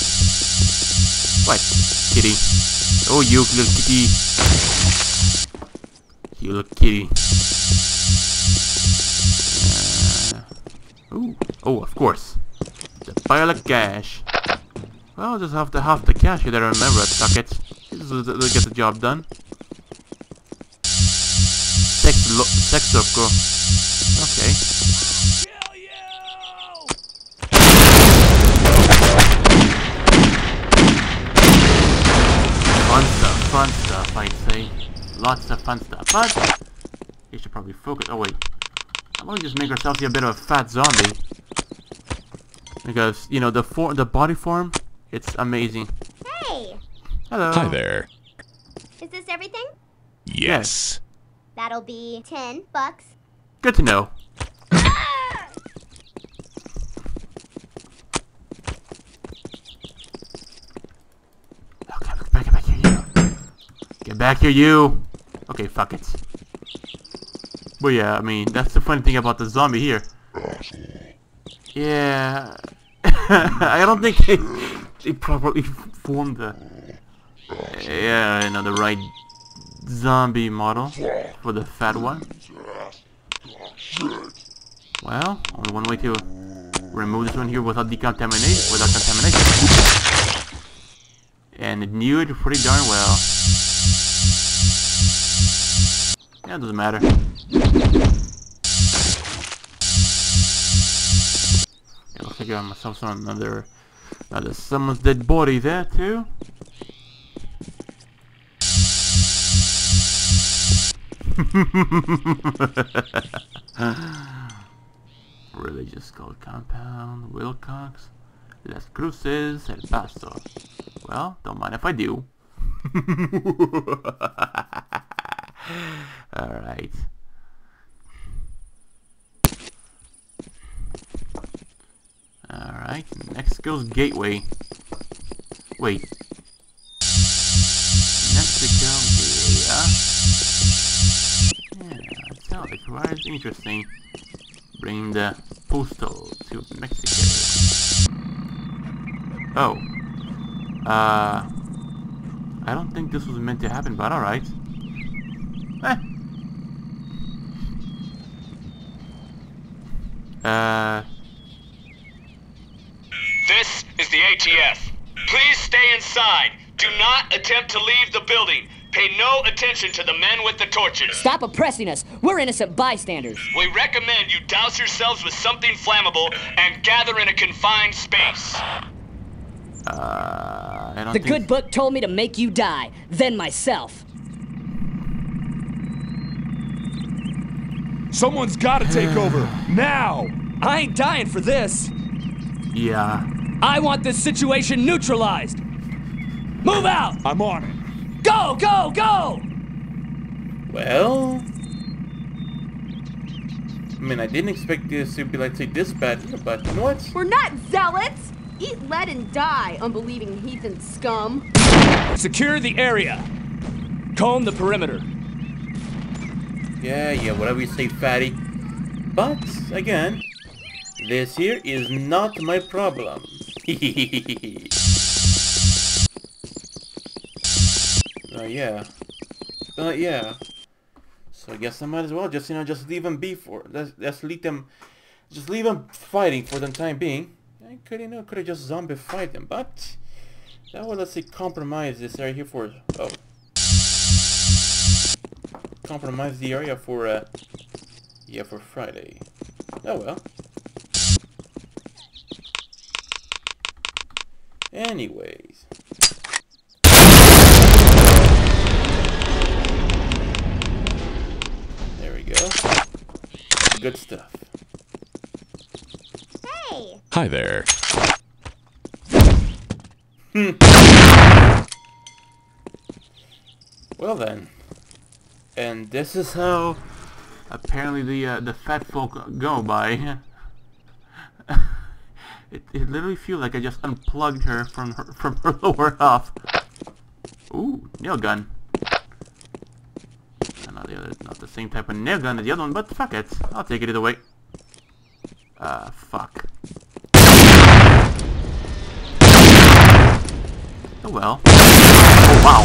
What? Kitty. Oh, you little kitty. You little kitty. Uh, ooh. Oh, of course. The pile of cash. Well, I'll just have to have the cash here that I remember at Socket. Just let's get the job done. Sex lo sex circle. Okay. Kill you! Fun stuff, fun stuff, I'd say. Lots of fun stuff. But we should probably focus. Oh wait, I want to just make ourselves a bit of a fat zombie because you know the for the body form, it's amazing. Hey. Hello. Hi there. Is this everything? Yes. yes. That'll be ten bucks. Good to know. Ah! Okay, look back, get back here, you. Get back here, you. Okay, fuck it. Well, yeah, I mean, that's the funny thing about the zombie here. Yeah. I don't think they, they properly formed the... Yeah, you know, the right... zombie model for the fat one. Well, only one way to remove this one here without decontamination, without contamination. And it knew it pretty darn well. Yeah, it doesn't matter. Yeah, looks like I got myself some another, another someone's dead body there too. Religious cult compound, Wilcox, Las Cruces, El Paso. Well, don't mind if I do. Alright. Alright, next goes Gateway. Wait. Quite interesting. Bring the Postal to Mexico. Oh. Uh. I don't think this was meant to happen, but alright. Eh. Uh. This is the A T F. Please stay inside. Do not attempt to leave the building. Pay no attention to the men with the torches. Stop oppressing us. We're innocent bystanders. We recommend you douse yourselves with something flammable and gather in a confined space. Uh, I don't the good book told me to make you die, then myself. Someone's got to take over, now! I ain't dying for this. Yeah. I want this situation neutralized. Move out! I'm on it. Go, go, go! Well... I mean, I didn't expect this to be, let's say, this bad, but you know what? We're not zealots! Eat lead and die, unbelieving heathen scum! Secure the area. Comb the perimeter. Yeah, yeah, whatever you say, fatty. But, again, this here is not my problem. Hehehehe. Uh, yeah. Uh, yeah. So I guess I might as well just, you know, just leave them be for... Let's, let's leave them... Just leave them fighting for the time being. I could, you know, could have just zombified them, but that would, let's say, compromise this area here for, oh, compromise the area for, uh, yeah, for Friday. Oh well. Anyways. There we go. Good stuff. Hey. Hi there. Hmm. Well then. And this is how apparently the uh, the fat folk go by. It, it literally feels like I just unplugged her from her, from her lower half. Ooh, nail gun. Not the other, not the same type of nail gun as the other one, but fuck it. I'll take it either way. Ah, uh, fuck. Oh well. Oh wow.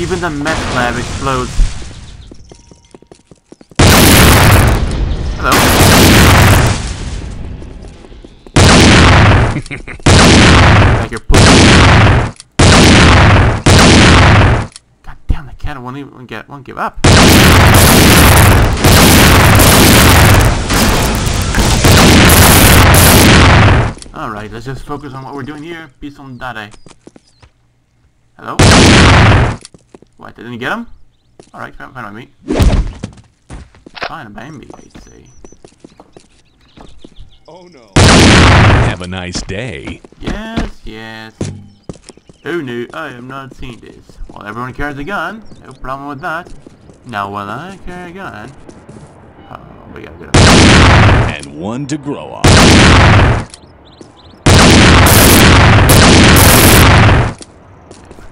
Even, even the meth lab explodes. Hello. Like your God damn, the cat won't even get won't give up. Alright, let's just focus on what we're doing here. Peace on Dade. Hello? What, didn't you get him? Alright, fine by me. Fine by me, I'd say. Oh no. Have a nice day. Yes, yes. Oh no, I have not seen this. Well, everyone carries a gun. No problem with that. Now, while I carry a gun... Oh, we gotta get up. And one to grow on.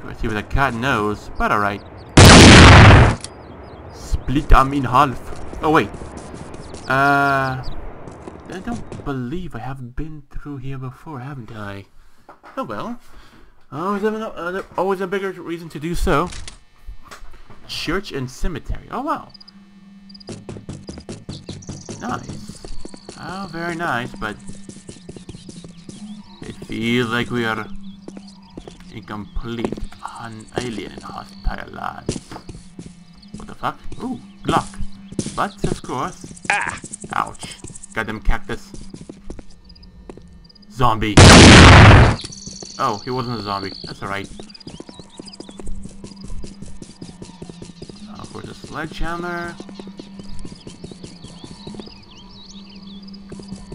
Let's see what the cat knows, but alright. Split am in half. Oh, wait. Uh... I don't believe I have been through here before, haven't I? Oh well. Always, have an, uh, always a bigger reason to do so. Church and cemetery. Oh wow. Nice. Oh, very nice, but... It feels like we are... in complete, alien and hostile lives. What the fuck? Ooh, Glock. But, of course... Ah! Ouch. Goddamn cactus. Zombie. Oh, he wasn't a zombie. That's alright. Uh, for the sledgehammer.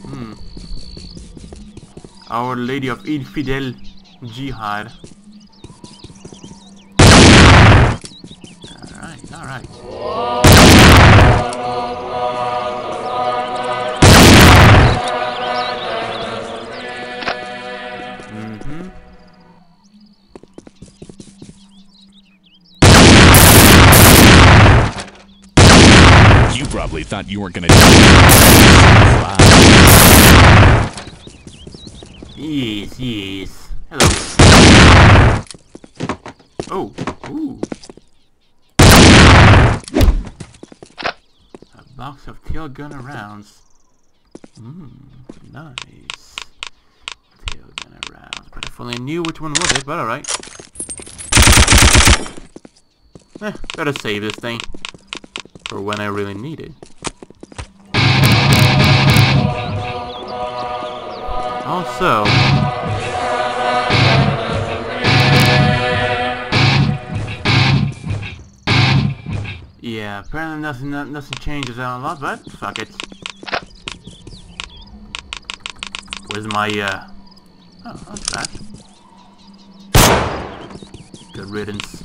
Hmm. Our Lady of Infidel Jihad. Alright, alright. Probably thought you weren't gonna do. Yes, yes. Hello. Oh, ooh. A box of tail gunner rounds. Mmm, nice. Tail gunner rounds. But if only I knew which one was it, but alright. Eh, gotta save this thing. For when I really need it. Also... Yeah, apparently nothing, nothing changes out a lot, but fuck it. Where's my, uh... Oh, that's bad. Good riddance.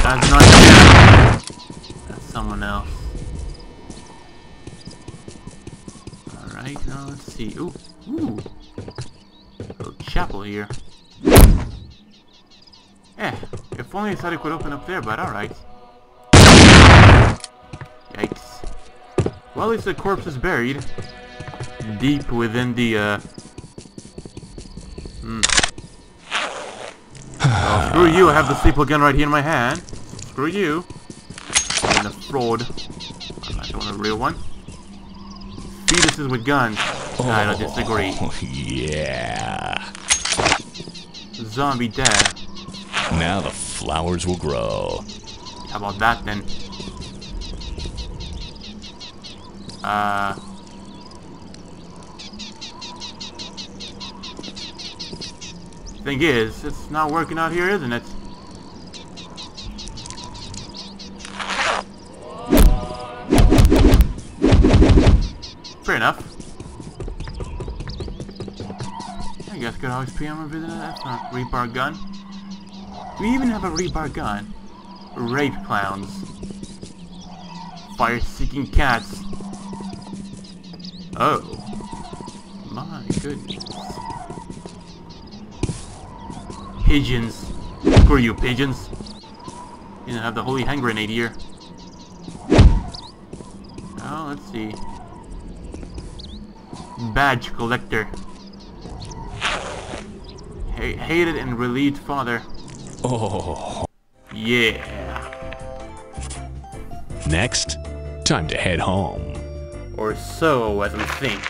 That's not you. That's someone else. Alright, now let's see. Ooh, ooh. Little chapel here. Eh, if only I thought it could open up there, but alright. Yikes. Well, at least the corpse is buried. Deep within the, uh... Mm. Oh, screw you, I have the sleeper gun right here in my hand. Screw you. And the fraud. I don't want a real one. Fetuses with guns. Oh, I don't disagree. Yeah. Zombie dead. Now the flowers will grow. How about that then? Uh... Thing is, it's not working out here, isn't it? Fair enough. I guess could always P M or visit. That's not rebar gun. We even have a rebar gun. Rape clowns. Fire-seeking cats. Oh. My goodness. Pigeons. Screw you, pigeons. You don't have the holy hand grenade here. Oh, let's see. Badge collector. Hey, hated and relieved father. Oh. Yeah. Next, time to head home. Or so, as we think.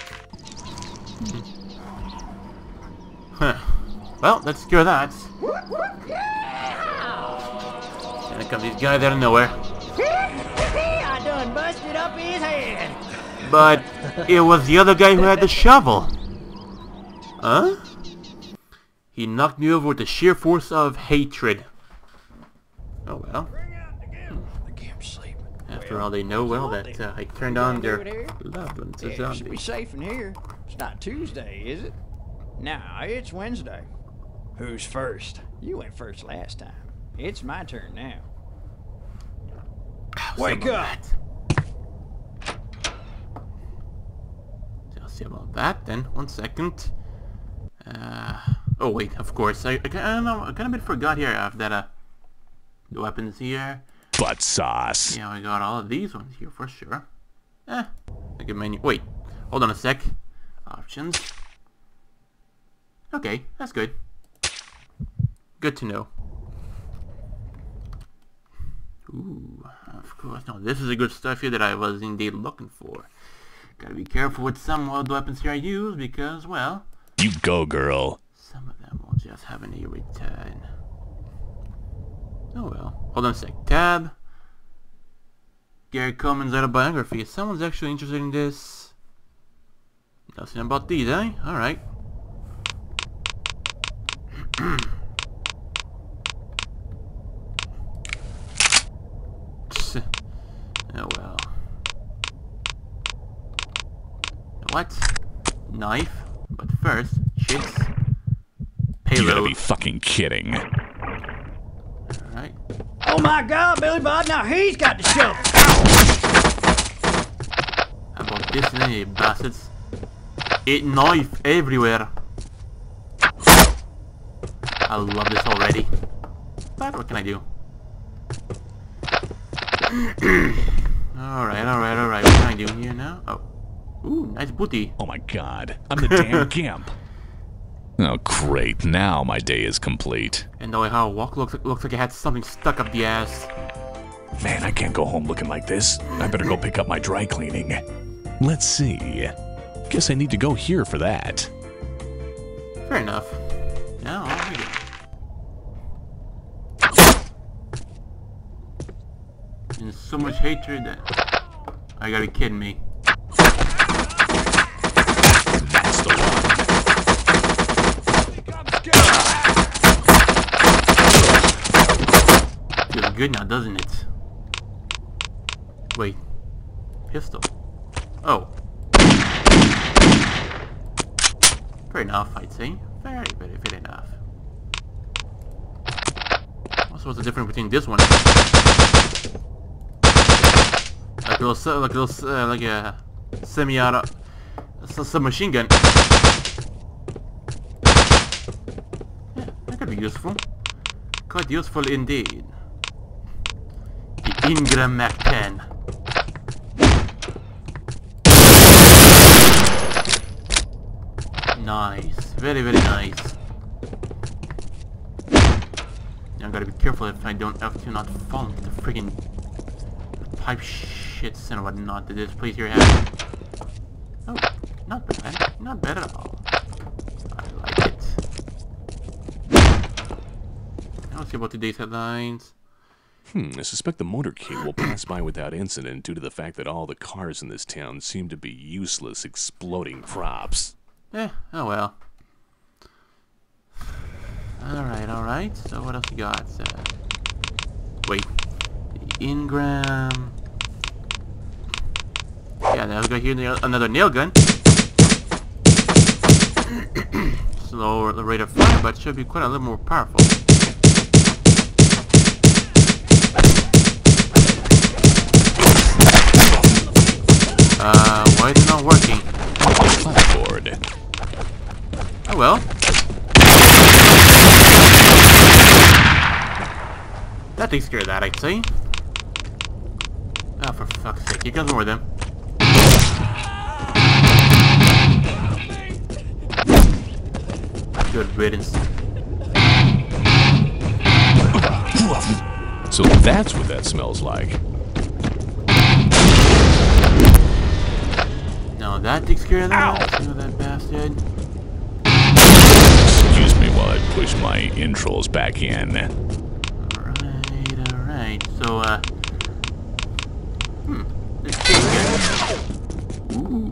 Huh. Well, let's cure that. And here comes these guys out of nowhere. I done busted up his hand. But it was the other guy who had the shovel. Huh? He knocked me over with the sheer force of hatred. Oh well. I can't sleep. After all, they know well that uh, I turned on their loved ones as zombies. Should be safe in here. It's not Tuesday, is it? No, it's Wednesday. Who's first? You went first last time. It's my turn now. Oh, wake up! I'll see about that then. One second. Uh, oh wait, of course. I, I, I don't know. I kind of forgot here uh, that uh, the weapons here. Butt sauce. Yeah, we got all of these ones here for sure. Eh. Like a menu. Wait. Hold on a sec. Options. Okay, that's good. Good to know. Ooh, of course. No, this is the good stuff here that I was indeed looking for. Gotta be careful with some of the weapons here I use because, well... You go, girl. Some of them will just have an e-return. Oh well. Hold on a sec. Tab. Gary Coleman's autobiography. If someone's actually interested in this... Nothing about these, eh? Alright. Oh well. What? Knife? But first, chicks. Payload. You gotta be fucking kidding. Alright. Oh my god, Billy Bob, now he's got the shovel! How about this then, you bastards? It knife everywhere. I love this already. But what can I do? Alright, alright, alright. What can I do here now? Oh. Ooh, nice booty. Oh my god. I'm the damn gimp. Oh great, now my day is complete. And the way how I walk looks like, looks like I had something stuck up the ass. Man, I can't go home looking like this. I better go pick up my dry cleaning. Let's see. Guess I need to go here for that. Fair enough. Now, what do we do? There's so much hatred that... I gotta be kidding me. That's the one. Feels good now, doesn't it? Wait. Pistol. Oh. Fair enough, I'd say. Very, very, fair enough. Also, what's the difference between this one? Like a little, like a little, uh, like a semi-auto submachine gun. Yeah, that could be useful. Quite useful indeed. The Ingram Mac ten. Nice, very, very nice. I've got to be careful if I don't have to not fall into the friggin' pipe shits and whatnot that this place here has. Oh, not bad. Not bad at all. I like it. Now let's see about today's headlines. Hmm, I suspect the motorcade will pass by without incident due to the fact that all the cars in this town seem to be useless exploding props. Eh, oh well. Alright, alright. So what else we got? Uh, wait. The Ingram. Yeah, now we got here nail another nail gun. Slower the rate of fire, but should be quite a little more powerful. Uh, why is it not working? Board. Oh well. That takes care of that, I'd say. Oh, for fuck's sake. Here comes more of them. Good riddance. So that's what that smells like. No, that takes care of that. Ow. You know that bastard. Excuse me while I push my intros back in. So, uh, hmm, there's chain gun. Ooh,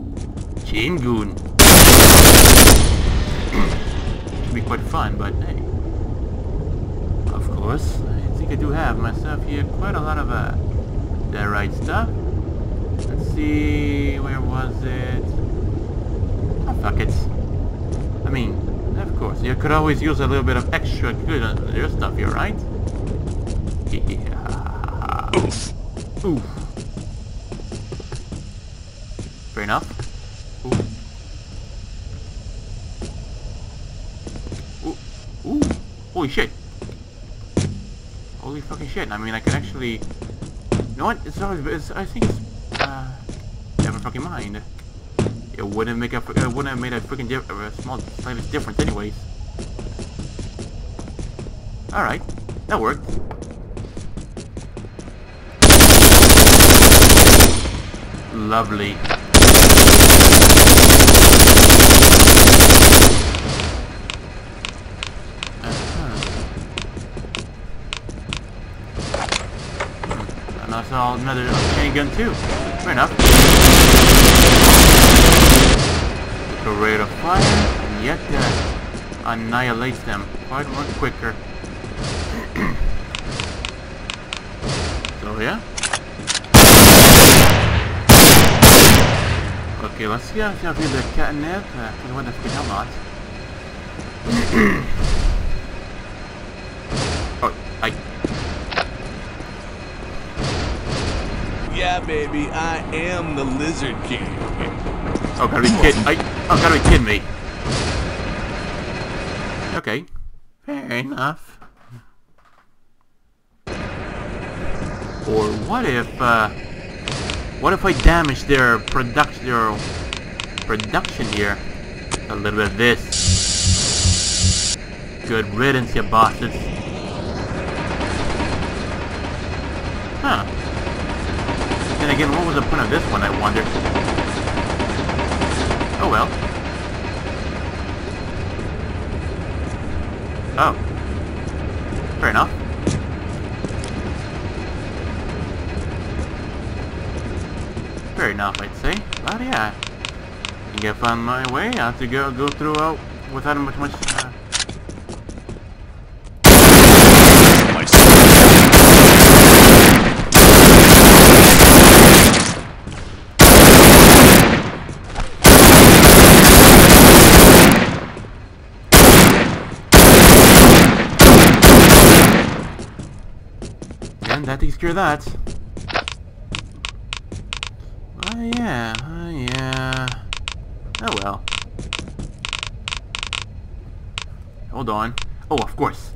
chain goon. Should be quite fun, but hey. Of course, I think I do have myself here quite a lot of, uh, that right stuff. Let's see, where was it? Oh, fuck it. I mean, of course, you could always use a little bit of extra good on your stuff here, right? Yeah. Oof. Oof. Fair enough. Ooh. Ooh. Ooh. Holy shit. Holy fucking shit. I mean, I can actually... You know what? It's always... It's, I think it's... Uh... Never fucking mind. It wouldn't make a... It wouldn't have made a freaking diff... A small... slightest difference anyways. Alright. That worked. Lovely. Uh-huh. And I saw another chain gun too. Fair enough. The rate of fire, and yet uh, annihilates them quite much quicker. So yeah. Okay, let's see how I feel the catnip. Uh, you know what, that's been a lot. Oh, I... Yeah, baby, I am the Lizard King. Oh, gotta be kidding. I... Oh, gotta be kidding me. Okay. Fair enough. Or what if, uh... What if I damage their production, their production here? A little bit of this. Good riddance, you bosses. Huh. Then again, what was the point of this one, I wonder? Oh well. Oh. Fair enough. Fair enough, I'd say. But yeah, I think I found my way. I have to go go through out without much much. Uh... And that takes care of that. Oh yeah, oh yeah. Oh well. Hold on. Oh, of course.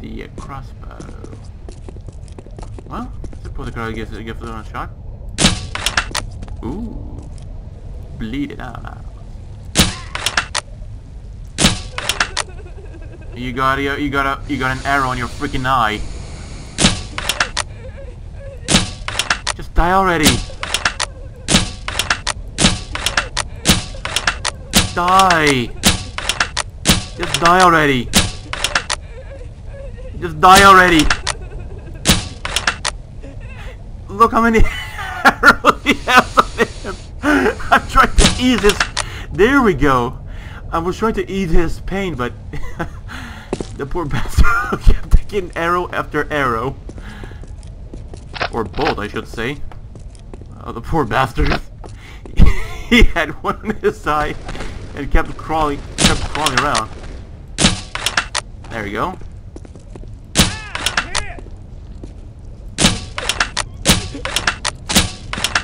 The uh, crossbow. Well, I suppose the guy gives it gives it a shot. Ooh, bleed it out. You got a, you got a, you got an arrow in your freaking eye. Just die already. Die. Just die already. Just die already. Look how many arrows he has on him. I'm trying to ease his... There we go. I was trying to ease his pain, but... the poor bastard kept taking arrow after arrow. Or bolt, I should say. Oh, the poor bastard. He had one on his side and kept crawling, kept crawling around. There we go.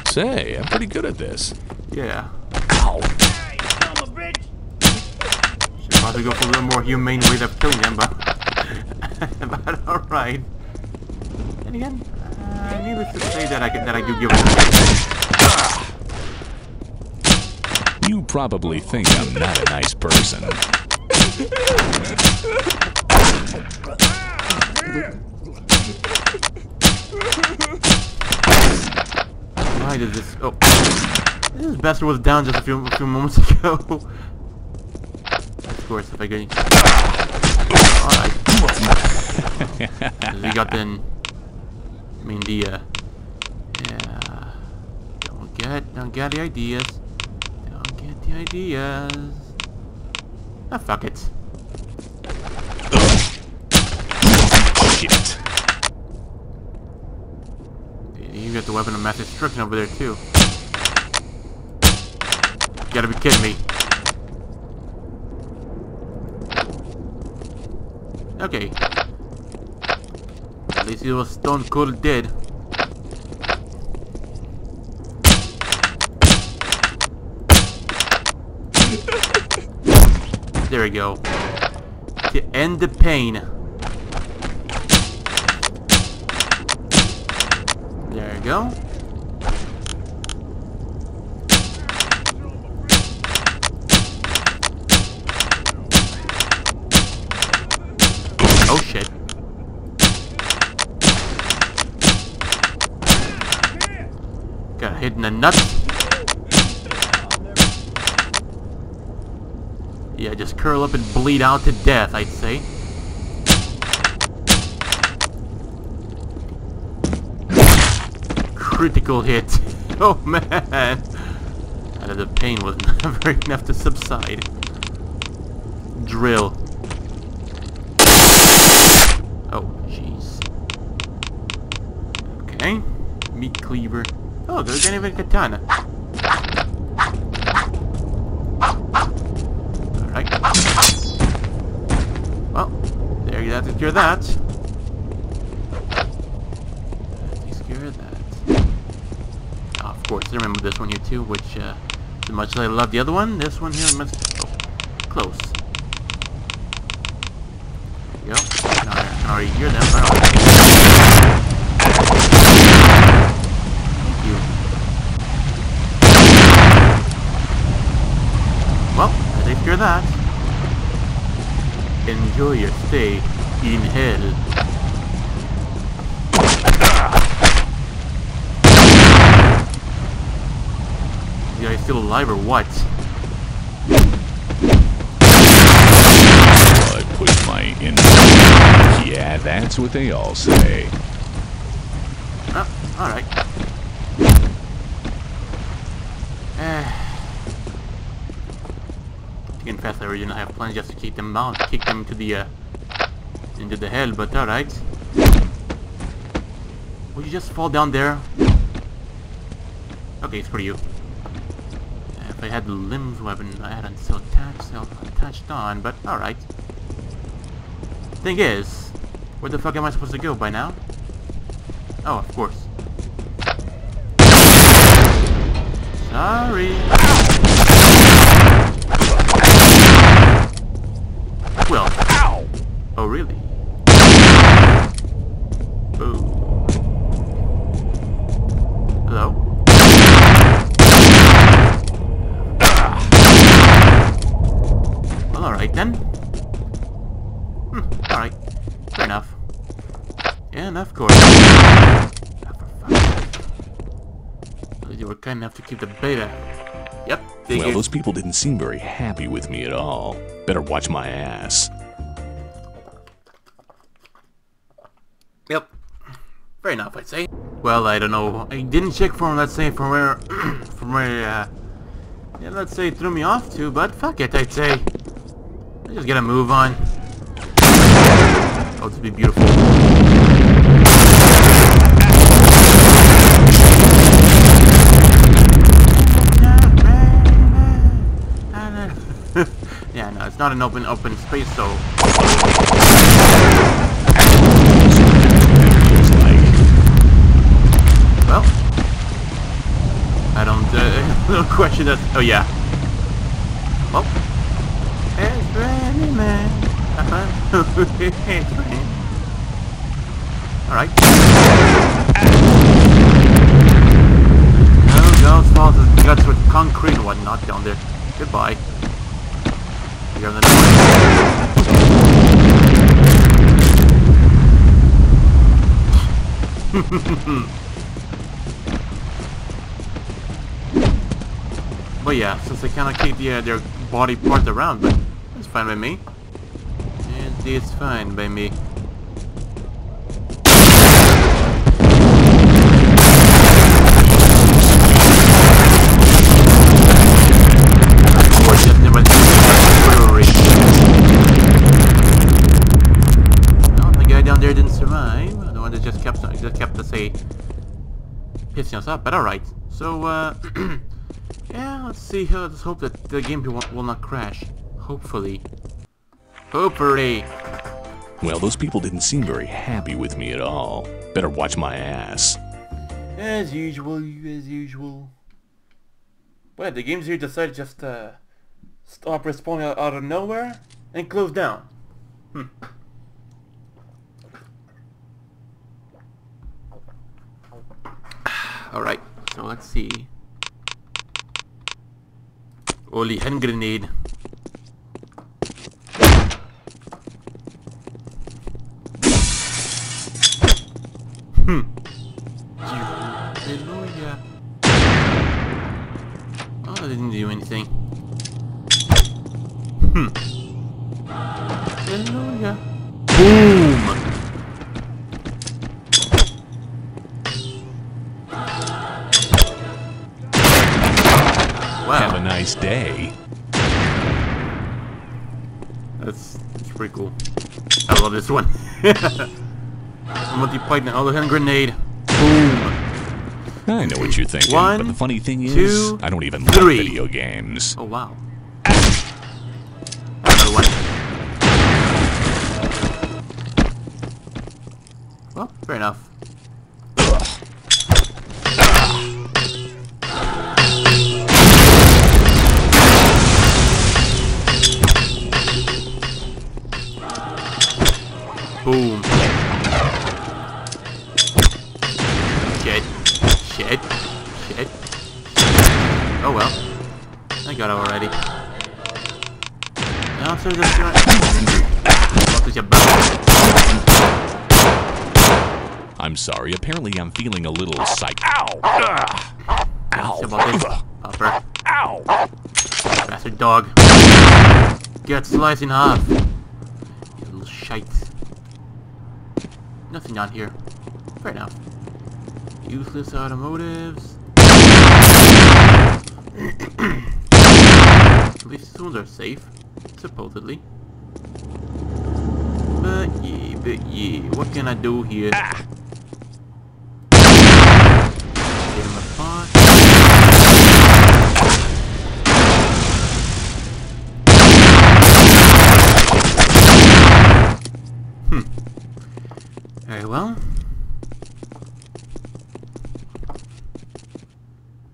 Say, I'm pretty good at this. Yeah. Ow. Hey, you bitch. Should probably go for a little more humane way of killing him, but... but alright. And again, uh, needless to say that I, can, that I do give up. You probably think I'm not a nice person. Why did this... Oh. This bastard was down just a few, a few moments ago. Of course, if I get... Alright. We got then... I mean, the... Uh, yeah... Don't get... Don't get the ideas. Don't get the ideas. Ah, fuck it. Shit. You got the weapon of mass destruction over there too. You gotta be kidding me. Okay. At least he was stone cold dead. There we go. To end the pain. Go. Oh shit. Got hit in the nuts. Yeah, just curl up and bleed out to death, I'd say. Critical hit. Oh man! And the pain was never enough to subside. Drill. Oh, jeez. Okay. Meat cleaver. Oh, there's an even katana. Alright. Well, there you have to cure that. Let's cure that. Of course, I remember this one here too, which, uh, as much as I love the other one, this one here must... Oh, close. There you go. I can already, I can already hear them. Thank you. Well, I did hear that. Enjoy your stay in hell. Guys still alive or what? I put my in. Yeah, that's what they all say. Oh, all right. Uh, in fact, I originally didn't have plans just to kick them out, kick them to the uh, into the hell. But all right. Would you just fall down there? Okay, it's for you. I had the limbs weapon, I hadn't so attached, so attached on, but alright. Thing is, where the fuck am I supposed to go by now? Oh, of course. Sorry. Well. Ow. Oh, really? And of course, oh, you were kind enough to keep the beta. Yep. They well, those people didn't seem very happy with me at all. Better watch my ass. Yep. Fair enough, I'd say. Well, I don't know. I didn't check from, let's say, from where, from where, uh, yeah, let's say, it threw me off to, but fuck it, I'd say. I just gotta move on. Oh, this would be beautiful. Yeah, no, it's not an open open space, so well, I don't uh, little question that. Oh yeah. Well, it's rainy, man. It's raining. All right. No, don't fall to the guts with concrete and whatnot down there. Goodbye. Here on the but yeah, since they cannot keep the, uh, their body part around, but it's fine by me. And it's fine by me. Pissing us up, but alright. So, uh, yeah, let's see here. Let's hope that the game will, will not crash. Hopefully. Hopefully. Well, those people didn't seem very happy with me at all. Better watch my ass. As usual, as usual. Well, the games here decided just to uh, stop respawning out, out of nowhere and close down. Hmm. Alright, so let's see. Holy hand grenade. Hmm. Hallelujah. Oh, I didn't do anything. Hmm. Hallelujah. Boom! Nice day. That's, that's pretty cool. I love this one. Multi-pipe now. Oh, the hand grenade. Boom. I know what you're thinking, one, but the funny thing is, two, I don't even three. Like video games. Oh wow. Another one. Well, fair enough. Boom. Shit. Shit. Shit. Oh well. I got it already. Now so just gonna what is your bell? I'm sorry, apparently I'm feeling a little psych. Ow! Ow! Ow! Upper. Ow! Bastard dog. Get sliced in half. You little shite. Nothing down here. Fair enough. Useless automotives. At least these ones are safe, supposedly. But yeah, but yeah, what can I do here? Ah. Get him apart. Very well.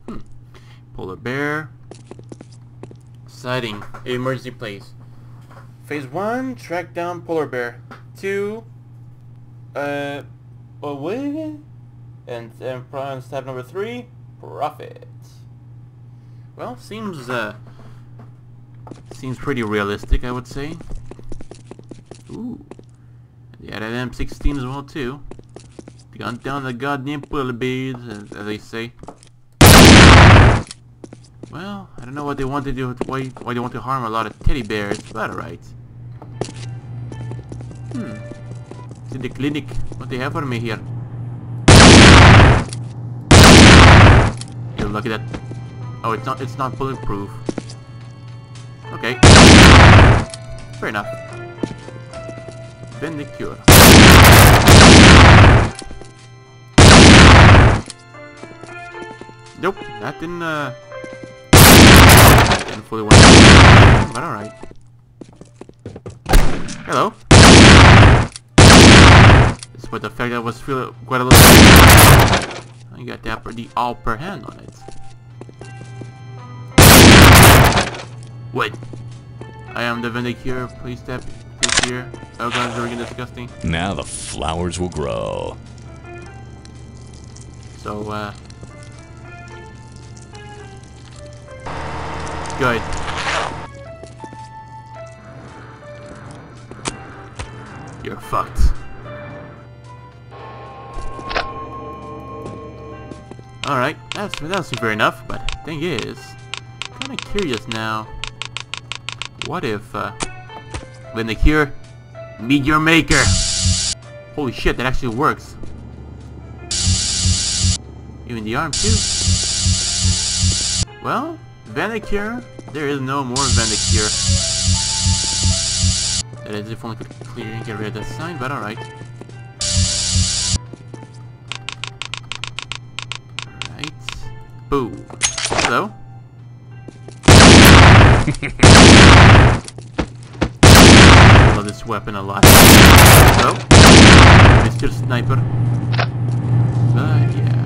Hmm. Polar bear. Sighting. Emergency place. Phase one. Track down polar bear. Two. Uh. Away. And and prime step number three. Profit. Well, seems uh. Seems pretty realistic, I would say. Ooh. Yeah, that M sixteen as well too. Gun down the goddamn polar bears, as, as they say. Well, I don't know what they want to do with why, why they want to harm a lot of teddy bears, but alright. Hmm. To the clinic. What they have for me here? You're lucky that. Oh, it's not. It's not bulletproof. Okay. Fair enough. Vindicure. Nope, that didn't, uh... that didn't fully work. But alright. Hello. Despite the fact that I was feeling quite a little... I got the upper, the upper hand on it. Wait. I am the Vindicure. Please step this here. Oh god, it's already disgusting. Now the flowers will grow. So, uh... good. You're fucked. Alright, that's that's fair enough, but the thing is, I'm kinda curious now. What if uh when they hear meet your maker? Holy shit, that actually works. Even the arm too. Well, Vindicure? There is no more Vindicure. That is, if only could clear and get rid of that sign, but alright. Alright. Boom. Hello? I love this weapon a lot. Hello? Mister Sniper. But yeah.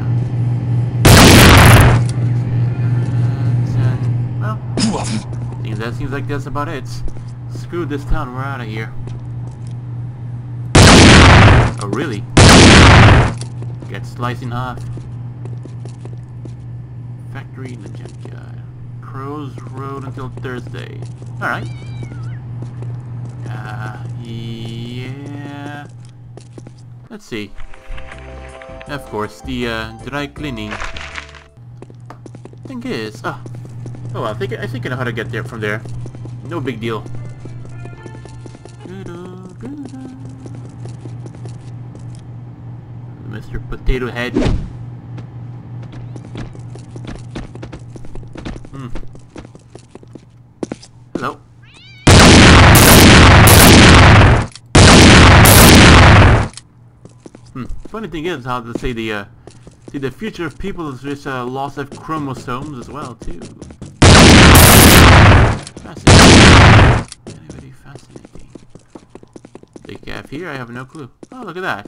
That seems like that's about it. Screw this town, we're out of here. Oh really? Get sliced in half. Factory legend guy. Crows Road until Thursday. Alright. Uh, yeah. Let's see. Of course, the uh, dry cleaning. Thing is, oh. Oh, I think I think I know how to get there from there. No big deal. Mister Potato Head. Hmm. Hello. Hmm. Funny thing is how to say the uh, see the future of people is with uh, loss of chromosomes as well too. Here, I have no clue. Oh, look at that.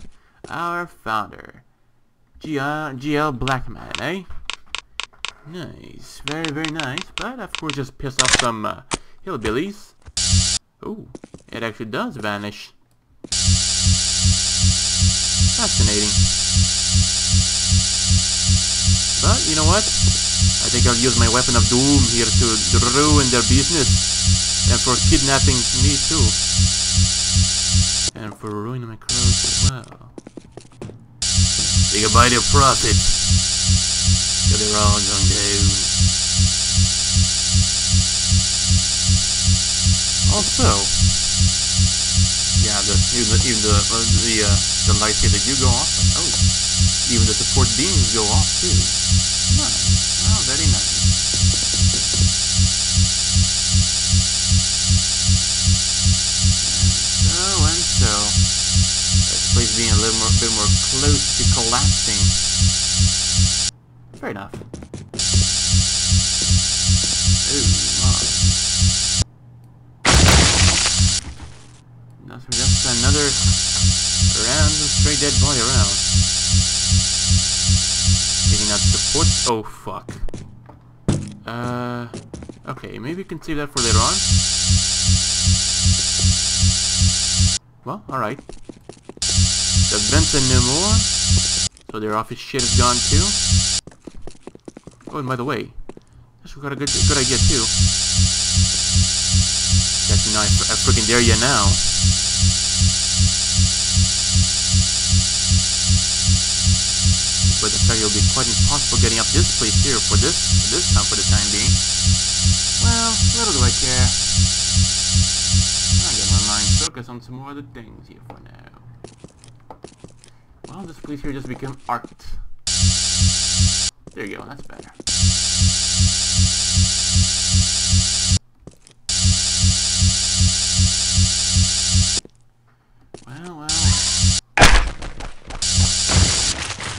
Our founder. G L Blackman, eh? Nice. Very, very nice. But, of course, just pissed off some uh, hillbillies. Ooh. It actually does vanish. Fascinating. But, you know what? I think I'll use my weapon of doom here to ruin their business. And for kidnapping me, too. And for ruining my crows as well. They can buy their profits. So they're all going down. Also, yeah, the even the even the uh, the, uh, the lights here that you go off. But, oh, even the support beams go off too. Nice. Oh, very nice. So, this place being a little more, bit more close to collapsing. Fair enough. Ooh, no. Just another round of straight dead body around. Taking out support. Oh fuck. Uh, okay, maybe we can save that for later on. Well, alright. The Benson no more. So their office shit is gone too. Oh, and by the way, this we got a good good idea too. That's not a freaking dare you now. for the fact it will be quite impossible getting up this place here for this, this time for the time being. Well, little do I care. I got my mind focused on some more other things here for now. Well, this place here just became art. There you go, that's better. Well, well.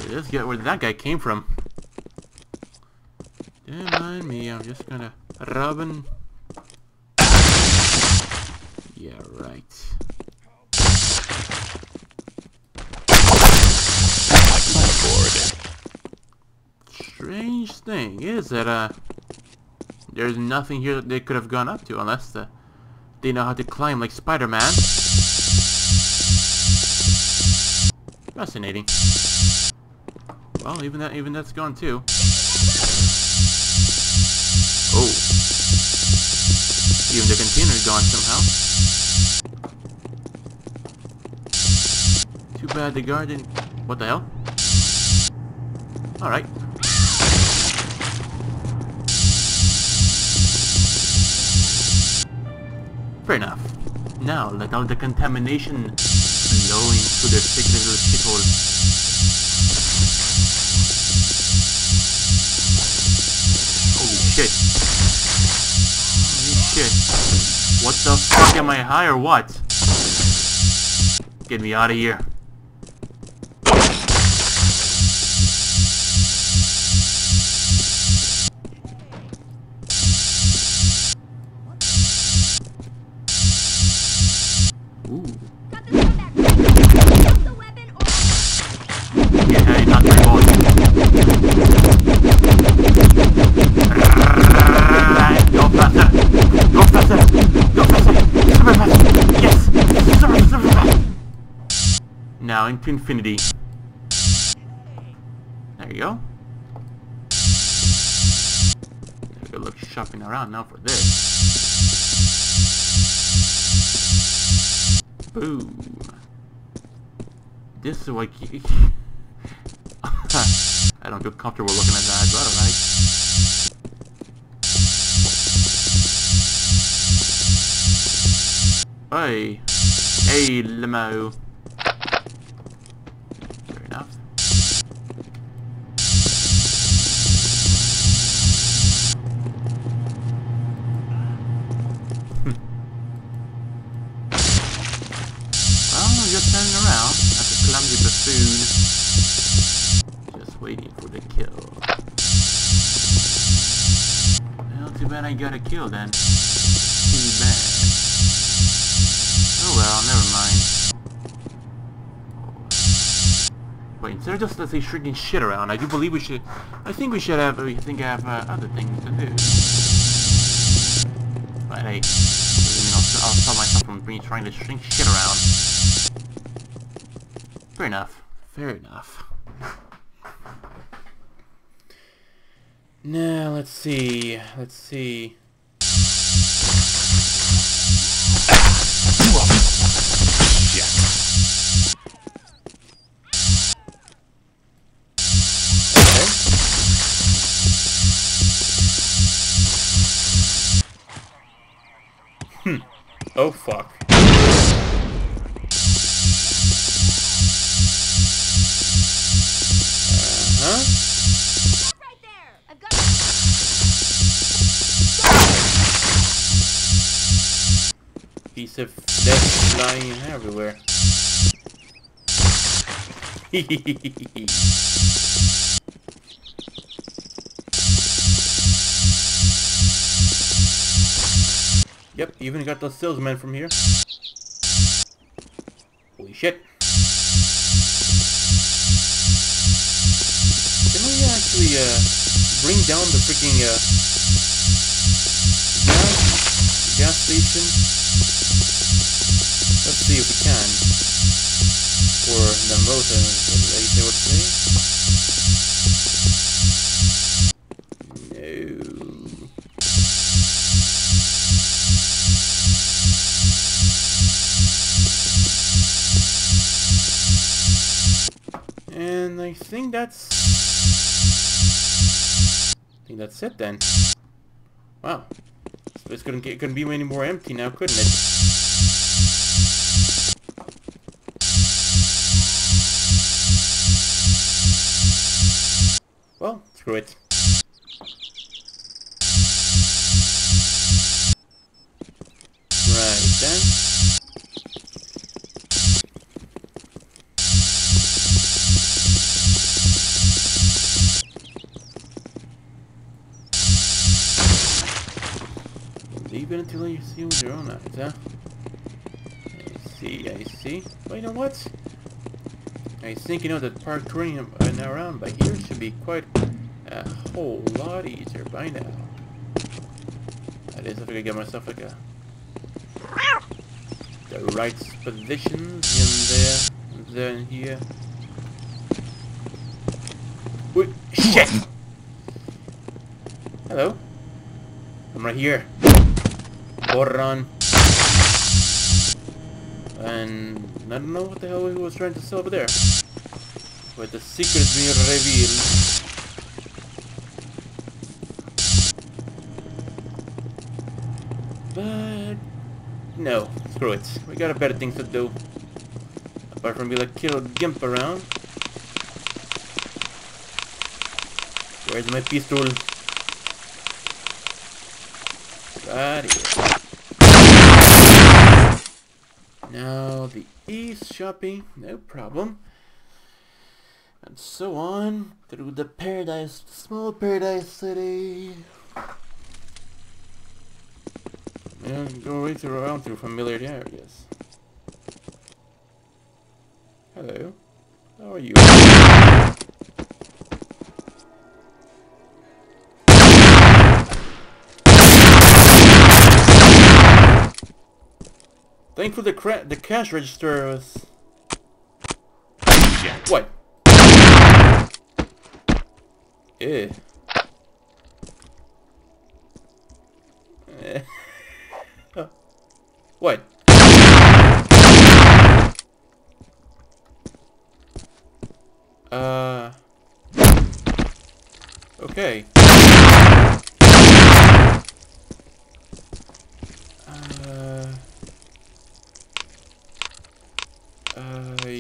Let's get where that guy came from. Don't mind me, I'm just gonna rub and... Yeah, right. Strange thing is that uh, there's nothing here that they could have gone up to unless the, they know how to climb like Spider-Man. Fascinating. Well, even that, even that's gone too. Oh, even the container's gone somehow. Too bad the guard didn't. What the hell? All right. Fair enough. Now let all the contamination flow into their sick little shithole. Holy shit. Holy shit. What the fuck, am I high or what? Get me out of here. Into infinity. There you go. Good luck shopping around now for this. Boom. This is what you... I don't feel comfortable looking at that, but alright. Hey. Hey, limo. Gotta kill then. Too bad. Oh well, never mind. Wait, instead of just let's say shrinking shit around, I do believe we should. I think we should have. I think I have uh, other things to do. But hey, I mean, I'll, I'll stop myself from being trying to shrink shit around. Fair enough. Fair enough. Now, let's see, let's see. Shit. Hmm. Oh, fuck. Uh-huh. Piece of death flying everywhere. Yep, even got those salesmen from here. Holy shit. Can we actually uh, bring down the freaking uh, gas, gas station? Let's see if we can. Or the motor, I guess they would say. No. And I think that's... I think that's it then. Wow. It's gonna get, gonna be any more empty now, couldn't it? Well, screw it. Right then. Leave it until you see with your own eyes, huh? I see, I see. Well, you know what? I think you know that parkouring uh, around by here should be quite a whole lot easier by now. I just have to get myself like a the right positions in there, then here. Wait, shit! Hello, I'm right here. Boron. And I don't know what the hell he was trying to sell over there. But the secret is being revealed. But no, screw it. We got better things to do. Apart from be like kill gimp around. Where's my pistol? Right here. Now the East shopping, no problem, and so on through the paradise, small paradise city. And go right through around through familiar areas. Hello, how are you? Thankfully, the cra the cash register was. Yeah. What? Ew. What? Uh. Okay. Uh. I,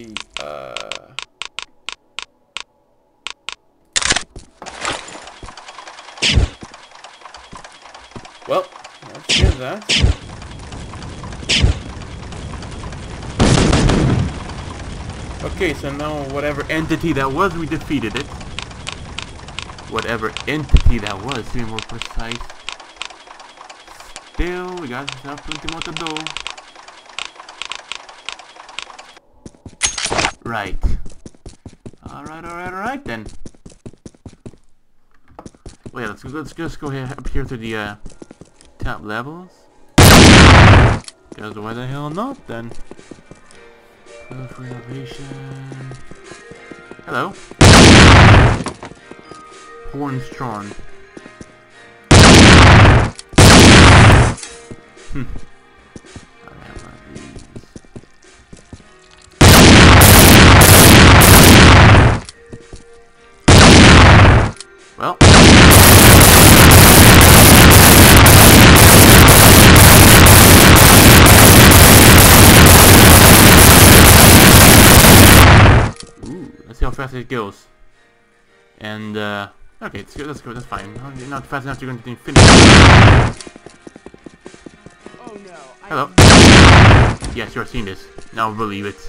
uh... Well, let's do that. Okay, so now whatever entity that was, we defeated it. Whatever entity that was, to be more precise. Still, we got plenty more to do. Right. Alright, alright, alright then. Wait, let's let's just go here up here to the uh, top levels. Cause why the hell not then? Hello, free elevation. Hello. Hornstrand. Hmm. Well, ooh, let's see how fast it goes. And uh, okay, it's good. That's good. That's fine. You're not fast enough to go into infinity. Oh no! Hello. Yes, you're seeing this. Now believe it.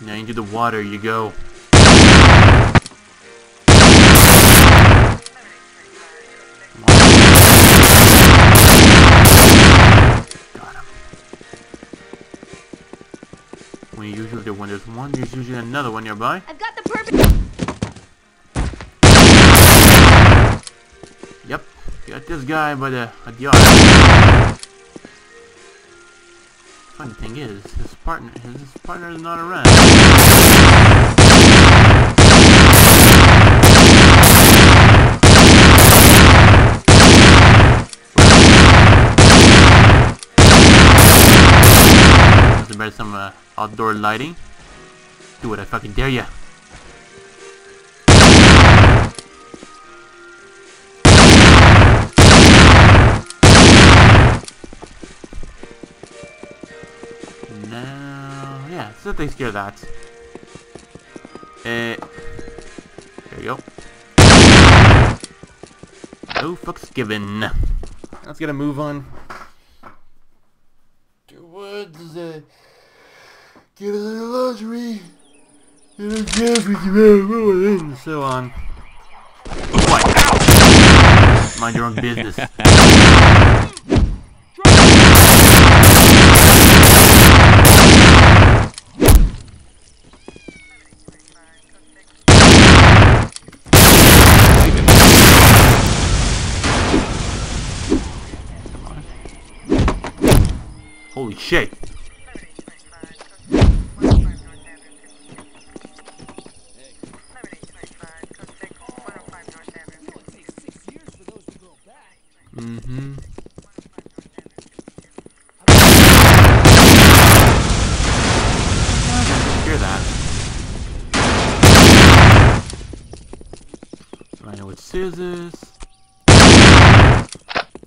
Now into the water you go. Usually when there's one, there's usually another one nearby. I've got the perfect. Yep, got this guy by the at the yard. Funny thing is, his partner, his partner is not around. There's some uh, outdoor lighting. Do it, I fucking dare ya. so that they hear that. Uh, there you go. No fucks given. Let's get a move on towards the give us a lottery. And so on. What? Mind your own business. Holy shit. Mm-hmm. I hear that. I know what scissors.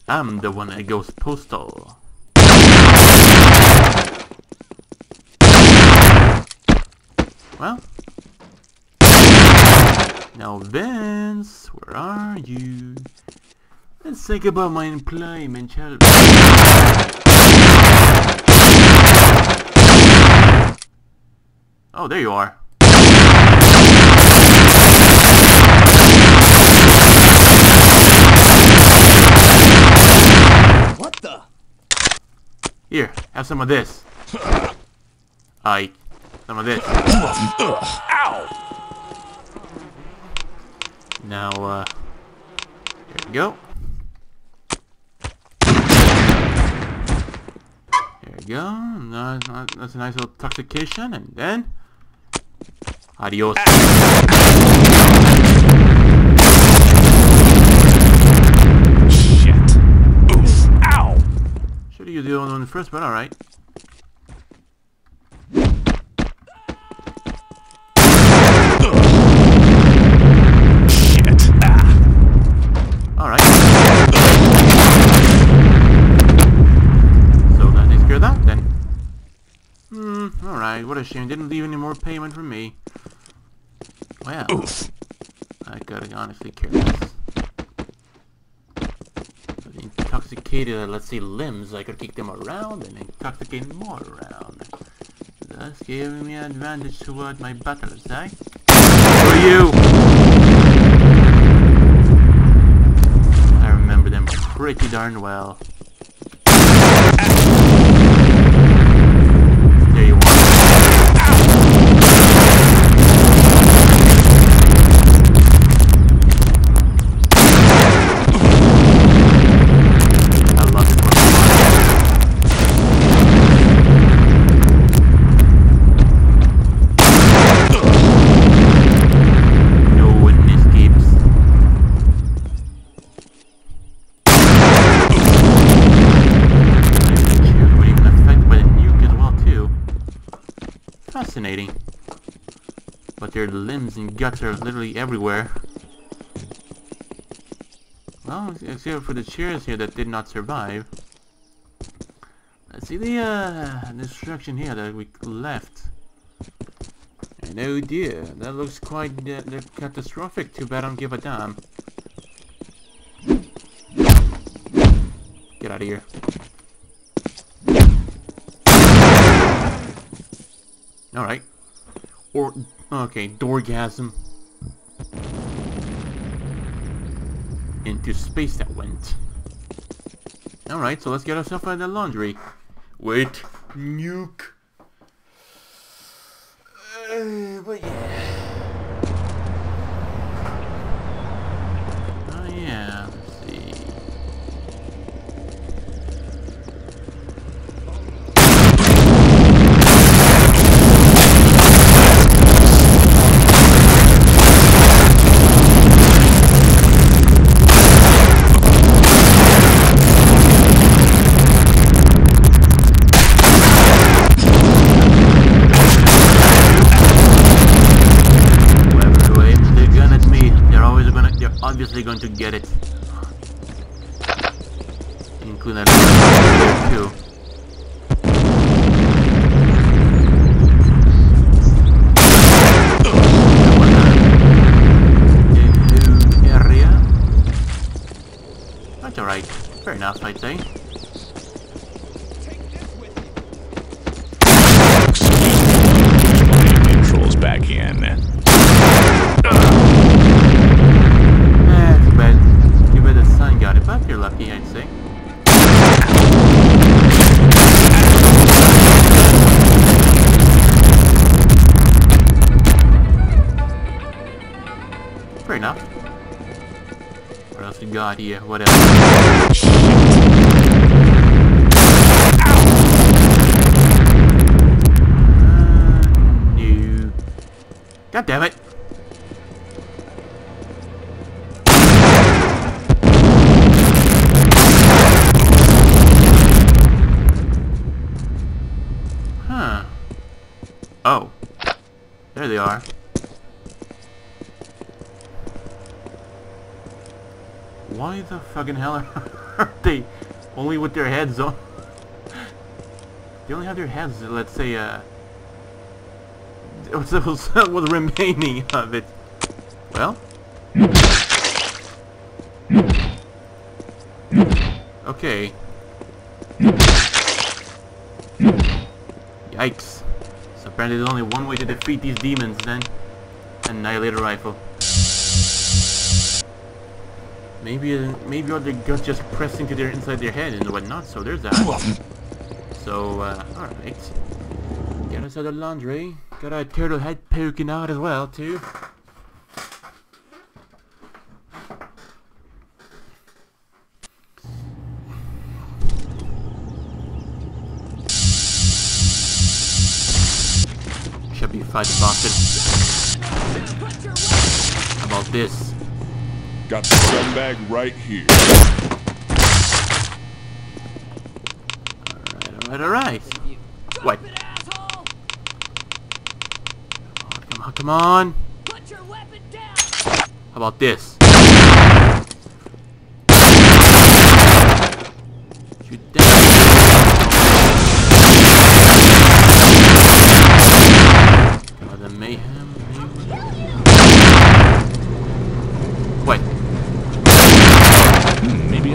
I'm the one that goes postal. Well, now Vince, where are you? Let's think about my employment, shall we? Oh, there you are. What the? Here, have some of this. I... Some of this. Ow! Now, uh... there we go. There we go. No, no, that's a nice little intoxication, and then... Adios. Shit. Oof. Ow! Should've used the other one first, but alright. What a shame, didn't leave any more payment for me. Well, oof. I gotta honestly care less. Intoxicated, uh, let's see, limbs, I could kick them around and intoxicate more around. Thus giving me an advantage toward my battlers, eh? Who are you? I remember them pretty darn well. Fascinating, but their limbs and guts are literally everywhere. Well, except for the chairs here that did not survive. Let's see the uh, destruction here that we left. And oh dear, that looks quite uh, catastrophic. Too bad I don't give a damn. Get out of here. Alright. Or, okay, doorgasm. Into space that went. Alright, so let's get ourselves out of the laundry. Wait. Nuke. Uh, but yeah. Oh yeah, let's see. Obviously going to get it. Including that too. That's alright. Fair enough, I'd say. Controls back in. Eh, too bad. Too bad the sun got it, but if you're lucky, I'd say. Fair enough. What else we got here? What else? Uh, no. God damn it! Huh. Oh. There they are. Why the fucking hell are they only with their heads on? They only have their heads, let's say, uh... what's, what's, what's remaining of it? Well? Okay. Yikes. So apparently there's only one way to defeat these demons, then. Annihilator rifle. Maybe, maybe all their guts just pressed into their inside their head and whatnot. So there's that. So, uh, all right. Got us out of laundry. Got our turtle head poking out as well too. Should be fighting Boston. How about this? Got the scumbag right here. Alright, alright, alright. What? Come on, come on. Put your weapon down. How about this? Shoot down. Oh, the mayhem.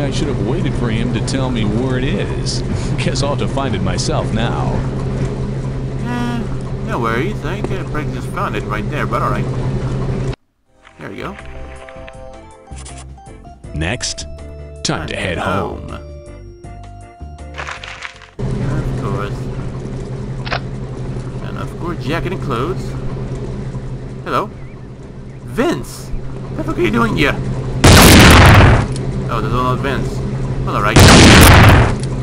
I should have waited for him to tell me where it is. Guess I'll have to find it myself now. Eh, no worries. I could have just found it right there, but alright. There we go. Next, time, time to head home. home. Of course. And of course, jacket and clothes. Hello. Vince! What the fuck are you doing here? Oh, there's another Vince. Well, alright.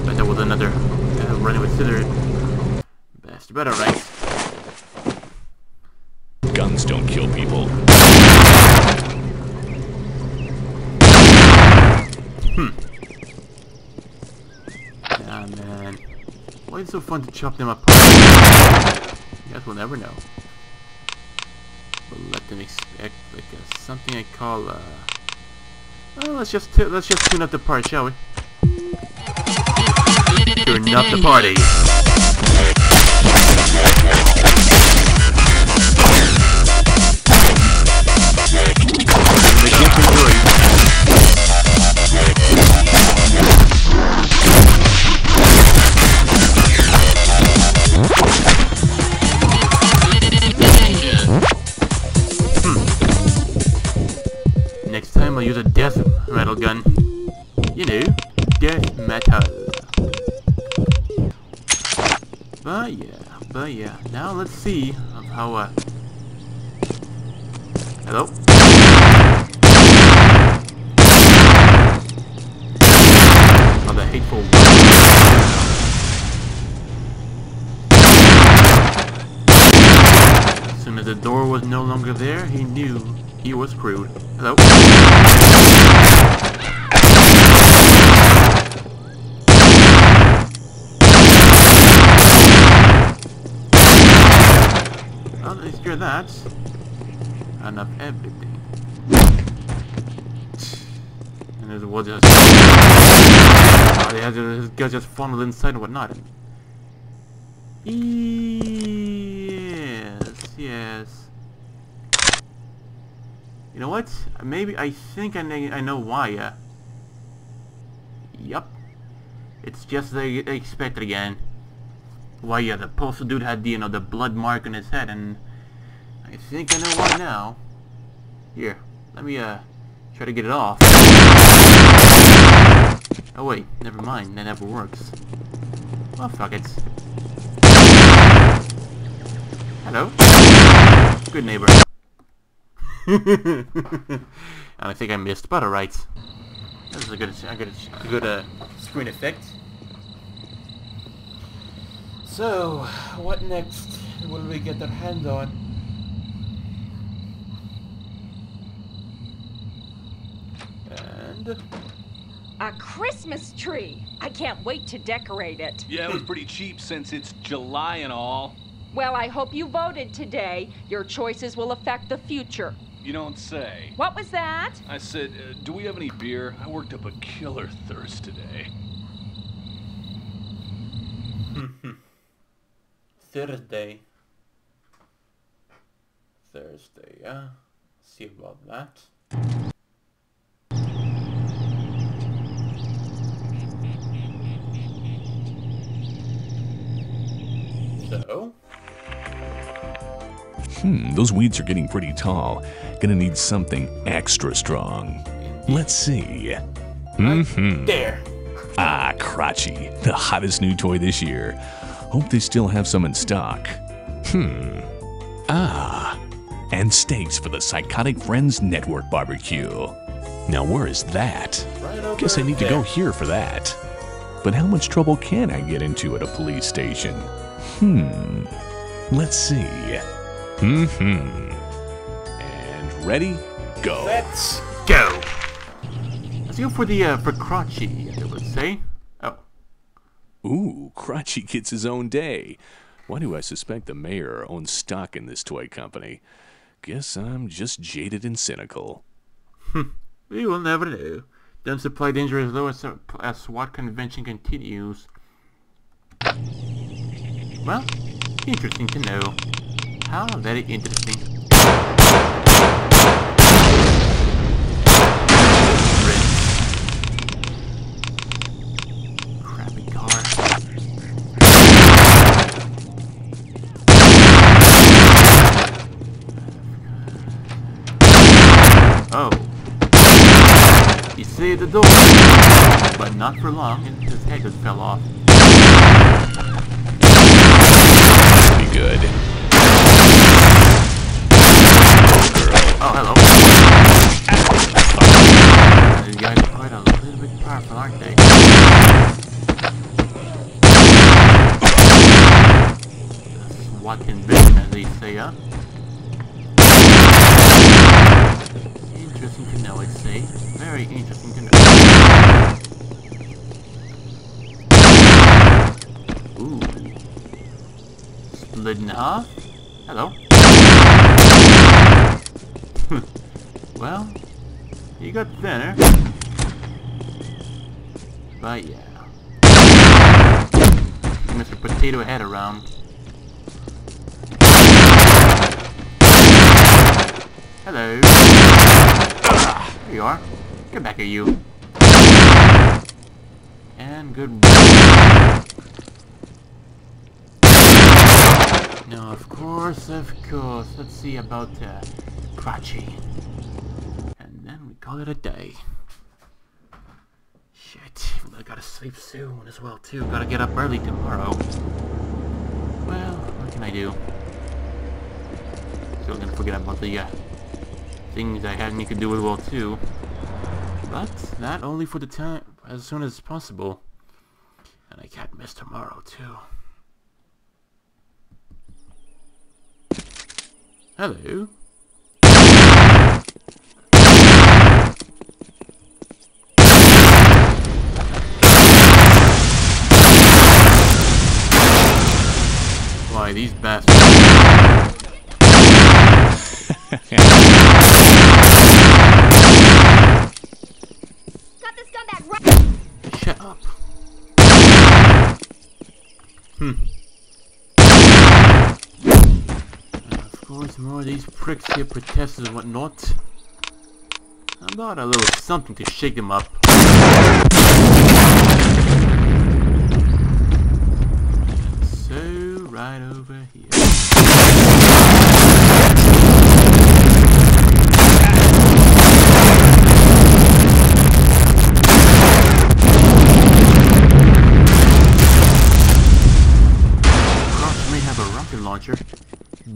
But there was another uh, running with scissors. Best, but alright. Guns don't kill people. Hmm. Ah, man. Why is it so fun to chop them apart? Guess we'll never know. We'll let them expect, like, uh, something I call, uh... Well, let's just t let's just tune up the party, shall we? Tune up the party. Hmm. Next time I'll use a death metal gun. You know, death metal. But yeah, but yeah. Now let's see how, uh... hello? Oh, the hateful one. As soon as the door was no longer there, he knew he was screwed. Hello? That and of everything, and it was just oh, yeah, this guy just funneled inside and whatnot. Yes, yes. You know what? Maybe I think I I know why. Uh, Yep. It's just they expected again. Why, yeah, the postal dude had, you know, the blood mark on his head, and I think I know why now. Here, let me, uh, try to get it off. Oh, wait, never mind, that never works. Well, fuck it. Hello? Good neighbor. I think I missed, but alright. This is a good, a good, a good, uh, screen effect. So, what next will we get our hand on? And... a Christmas tree! I can't wait to decorate it. Yeah, it was pretty cheap since it's July and all. Well, I hope you voted today. Your choices will affect the future. You don't say. What was that? I said, uh, do we have any beer? I worked up a killer thirst today. Thursday. Thursday, yeah. See about that. So. Hmm, those weeds are getting pretty tall. Gonna need something extra strong. Let's see. Mm-hmm. There. Ah, Krotchy, the hottest new toy this year. Hope they still have some in stock. Hmm. Ah. And steaks for the Psychotic Friends Network barbecue. Now where is that? Right guess I need there. to go here for that. But how much trouble can I get into at a police station? Hmm. Let's see. Mm-hmm. And ready? Go. Let's go. Let's go for the, uh, for Krotchy, I would say. Ooh, Krotchy gets his own day. Why do I suspect the mayor owns stock in this toy company? Guess I'm just jaded and cynical. Hmm, we will never know. Gun supply danger is low as, as SWAT convention continues. Well, interesting to know. How very interesting. Oh. He saved the door, but not for long, and his head just fell off. Be good. Oh, hello. Ah. These guys are quite a little bit powerful, aren't they? What convention, as they say, huh? Interesting to know, I'd say. Very interesting to know. Ooh. Split in half? Hello. Well, you got thinner. But yeah. Mister Potato Head around. Hello. There you are. Get back at you. And good. No, of course, of course. Let's see about uh, Krotchy. And then we call it a day. Shit. I gotta sleep soon as well, too. Gotta get up early tomorrow. Well, what can I do? Still gonna forget about the... Uh, things I had me could do as well too, but not only for the time as soon as possible, and I can't miss tomorrow too. Hello. Why these bastards? Shut up. Hmm. And of course, more of these pricks here, protesters and whatnot. How about a little something to shake them up?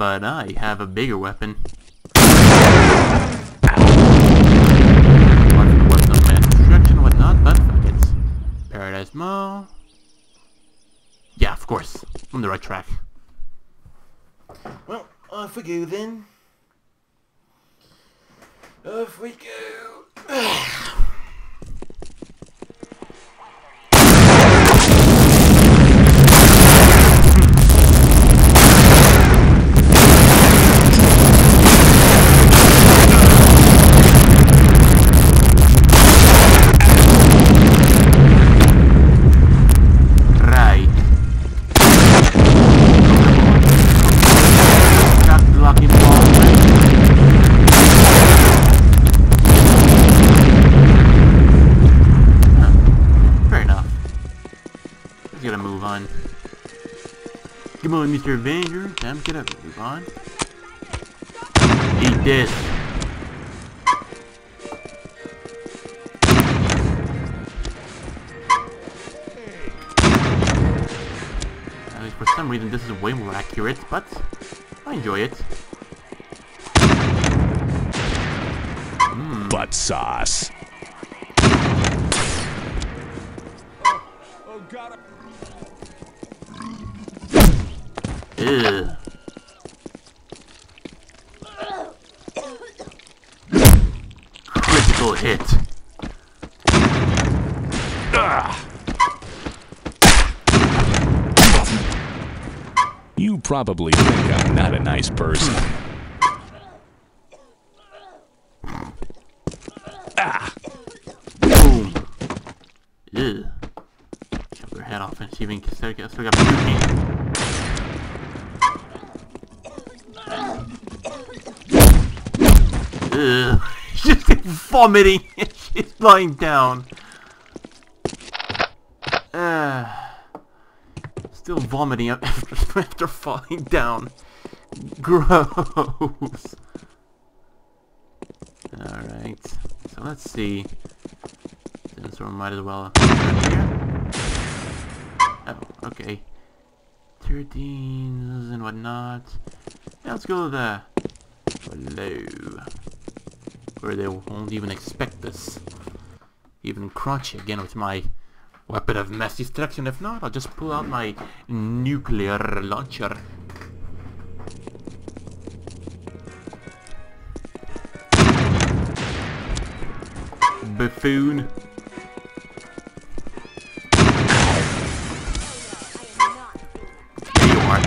but I have a bigger weapon. Paradise Mall. Yeah, of course. I'm on the right track. Well, off we go then. Off we go. Come on, Mister Avenger. Time to get up. Move on. Eat this. At least for some reason this is way more accurate, but I enjoy it. Mm. Butt sauce. Oh, oh God. Ugh. Critical hit. Ugh. You probably think I'm not a nice person. Ah. Boom. Ugh. Chop their head off and see if we can still got pooping. Ugh. She's vomiting and she's lying down. Uh, still vomiting after, after falling down. Gross. Alright. So let's see. Since we might as well... Oh, okay. thirteens and whatnot. Now let's go to the... Hello. Where they won't even expect this. Even Krotchy again with my weapon of mass destruction. If not, I'll just pull out my nuclear launcher. Buffoon. There you are.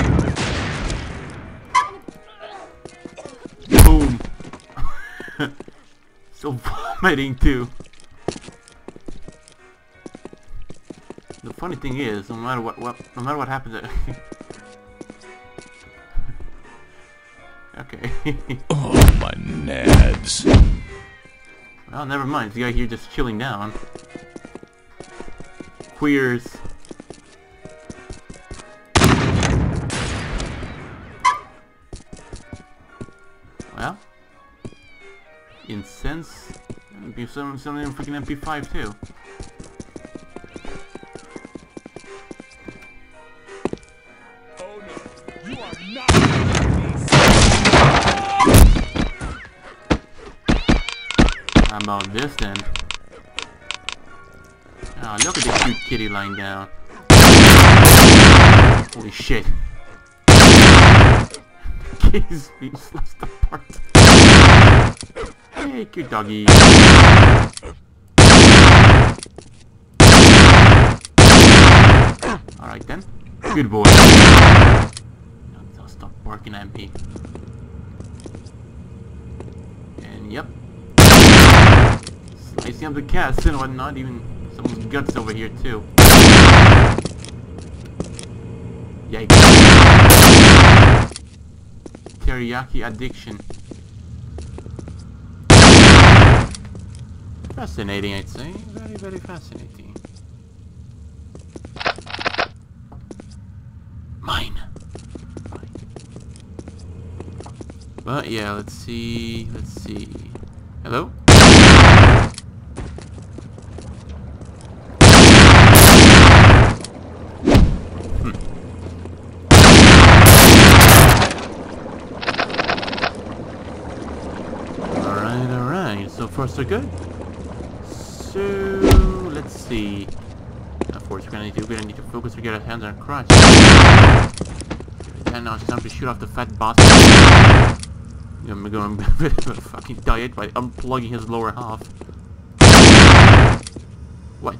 Boom. Still vomiting too. The funny thing is, no matter what, what no matter what happens, okay. Oh my nads. Well, never mind. The guy here just chilling down. Queers. Well. Incense, and some some freaking M P five too. Oh no, you are not. How about this then? Ah, oh, look at this cute kitty lying down. Holy shit! Kitty's being slashed apart. Hey, cute doggy. Alright then. Good boy. Don't stop barking at me. And yep. Slicing up the cats and whatnot, even someone's guts over here too. Yikes. Teriyaki addiction. Fascinating, I'd say. Very, very fascinating. Mine. Mine. But yeah, let's see. Let's see. Hello? Hmm. far so good. So let's see. Of course, we're gonna need to, we're gonna need to focus to get our hands on Krotchy. And now it's time to shoot off the fat bastard. I'm going a bit of a fucking diet by unplugging his lower half. What?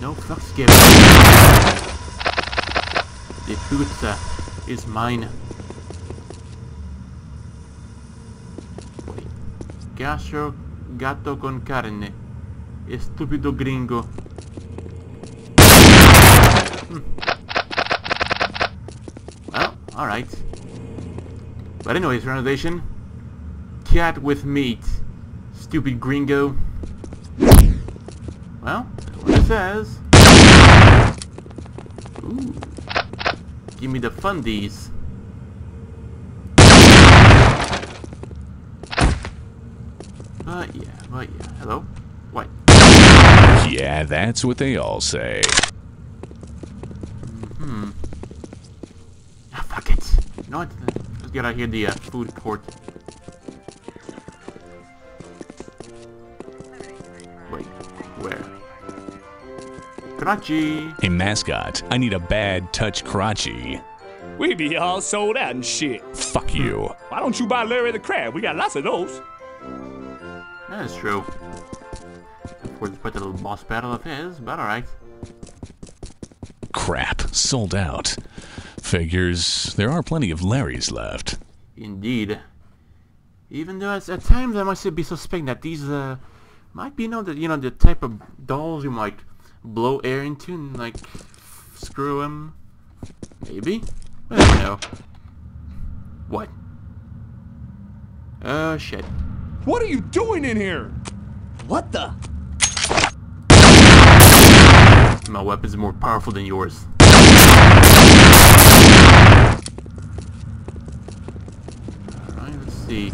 No fucks given. The pizza is mine. Wait. Gacho gatto con carne. Estupido gringo. Hmm. Well, alright. But anyways, renovation. Cat with meat. Stupid gringo. Well, that's what it says. Ooh. Give me the fundies. But yeah, but yeah. Hello? What? Yeah, that's what they all say. Hmm. Ah, fuck it. You know what? Let's get out here the uh, food court. Wait, where? Krotchy! Hey, mascot, I need a bad touch Krotchy. We be all sold out and shit. Fuck you. Why don't you buy Larry the Crab? We got lots of those. That is true. It's quite a little boss battle of his, but alright. Crap, sold out. Figures, there are plenty of Larrys left. Indeed. Even though at times I must be suspecting that these uh, might be you know, the, you know, the type of dolls you might blow air into and like screw them. Maybe? I don't know. What? Oh uh, shit. What are you doing in here? What the? My weapon's more powerful than yours. Alright, let's see.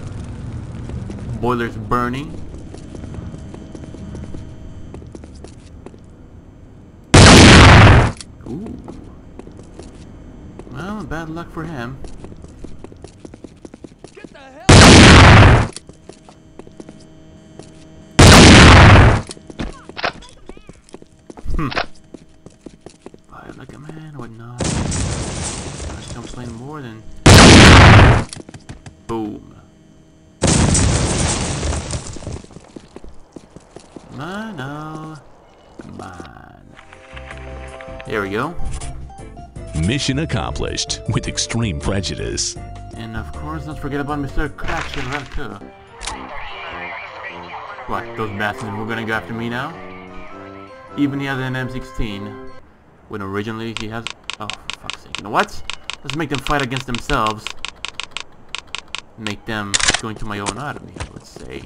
Boiler's burning. Ooh. Well, bad luck for him. Get the hell! Hmm. Like a man, whatnot. I just don't play more than. Boom. Come on, oh. Come on. There we go. Mission accomplished with extreme prejudice. And of course, don't forget about Mister Krotchy right too. What? Those bastards were gonna go after me now? Even he has an M sixteen. When originally he has... Oh, for fuck's sake. You know what? Let's make them fight against themselves. Make them go into my own army, let's say.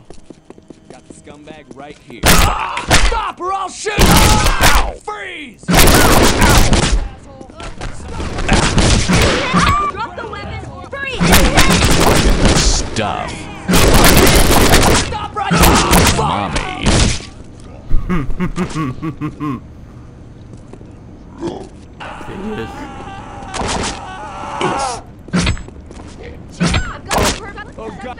Got the scumbag right here. Ah! Stop or I'll shoot! Ow! Freeze! Ow! Asshole! Stop! Drop the weapon! Freeze! Stuff. Stop right now! Mommy. Yes. Ah, got oh, got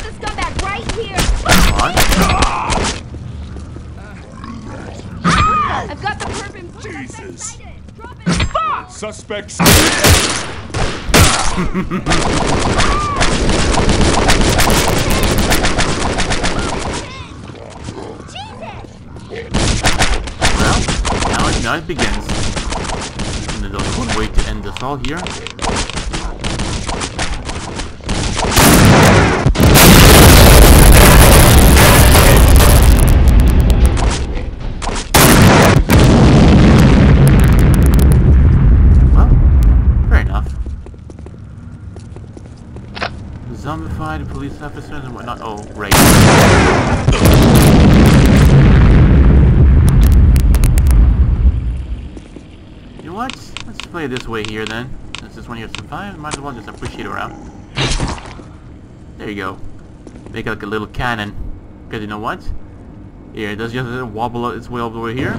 the scumbag right here. Ah, I've got the perfect. Jesus. Fuck! Suspects. Jesus. Well, now it, now it begins. There's only one way to end this all here. Well, fair enough. Zombified police officers and whatnot. Oh, right. Let's play it this way here then. Since this one here survived, might as well just appreciate it around. There you go. Make it like a little cannon. Because you know what? Here, it does just wobble its way over here.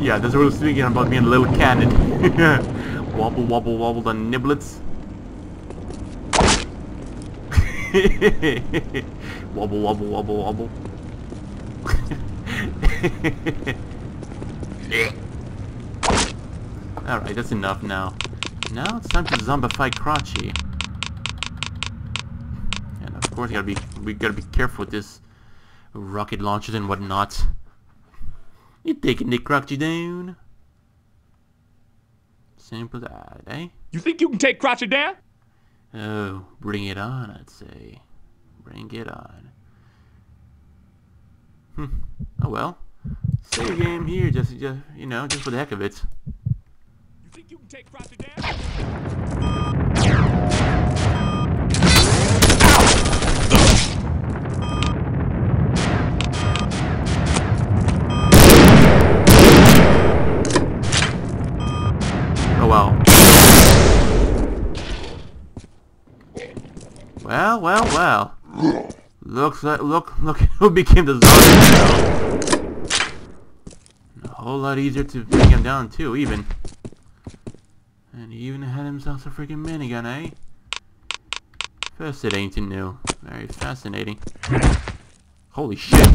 yeah, that's what I was thinking about being a little cannon. Wobble, wobble, wobble the niblets. Wobble, wobble, wobble, wobble. Alright, that's enough now. Now it's time to zombify Krotchy. And of course, we gotta be, we gotta be careful with this rocket launchers and whatnot. You're taking the Krotchy down. Simple as that, eh? You think you can take Krotchy down? Oh, bring it on, I'd say. Bring it on. Hmm. Oh well. Save game here, just, just you know, just for the heck of it. You think you can take Krotchy down? Oh wow. Well, well, well. Looks like, look, look who became the zombie now. A whole lot easier to bring him down too, even. And he even had himself a freaking minigun, eh? Fascinating new. Very fascinating. Holy shit.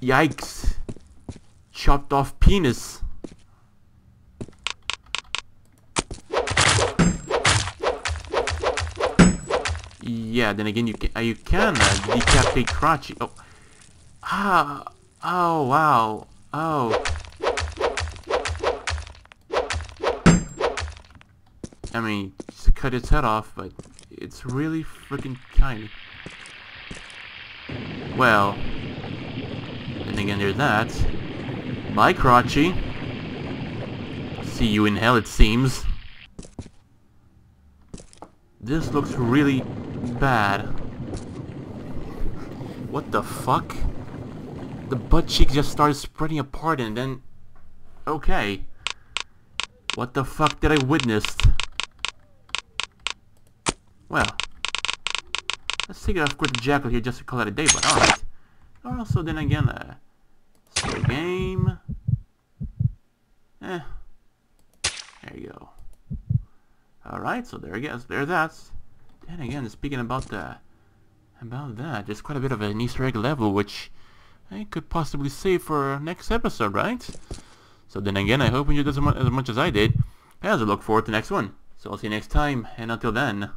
Yikes. Chopped off penis. Yeah, then again, you can uh, you can uh, decapitate Krotchy. Oh, ah, oh wow, oh. I mean, just cut its head off, but it's really freaking tiny. Well, then again, there's that. Bye, Krotchy. See you in hell, it seems. This looks really bad. What the fuck? The butt cheek just started spreading apart and then... Okay. What the fuck did I witness? Well. Let's take it off quick jackal here just to call it a day, but alright. Or also then again, uh... save game. Eh. There you go. Alright, so there it goes. There that's... And again, speaking about the, about that, there's quite a bit of an Easter egg level, which I could possibly save for next episode, right? So then again, I hope you enjoyed this as much as I did, as I look forward to the next one. So I'll see you next time, and until then...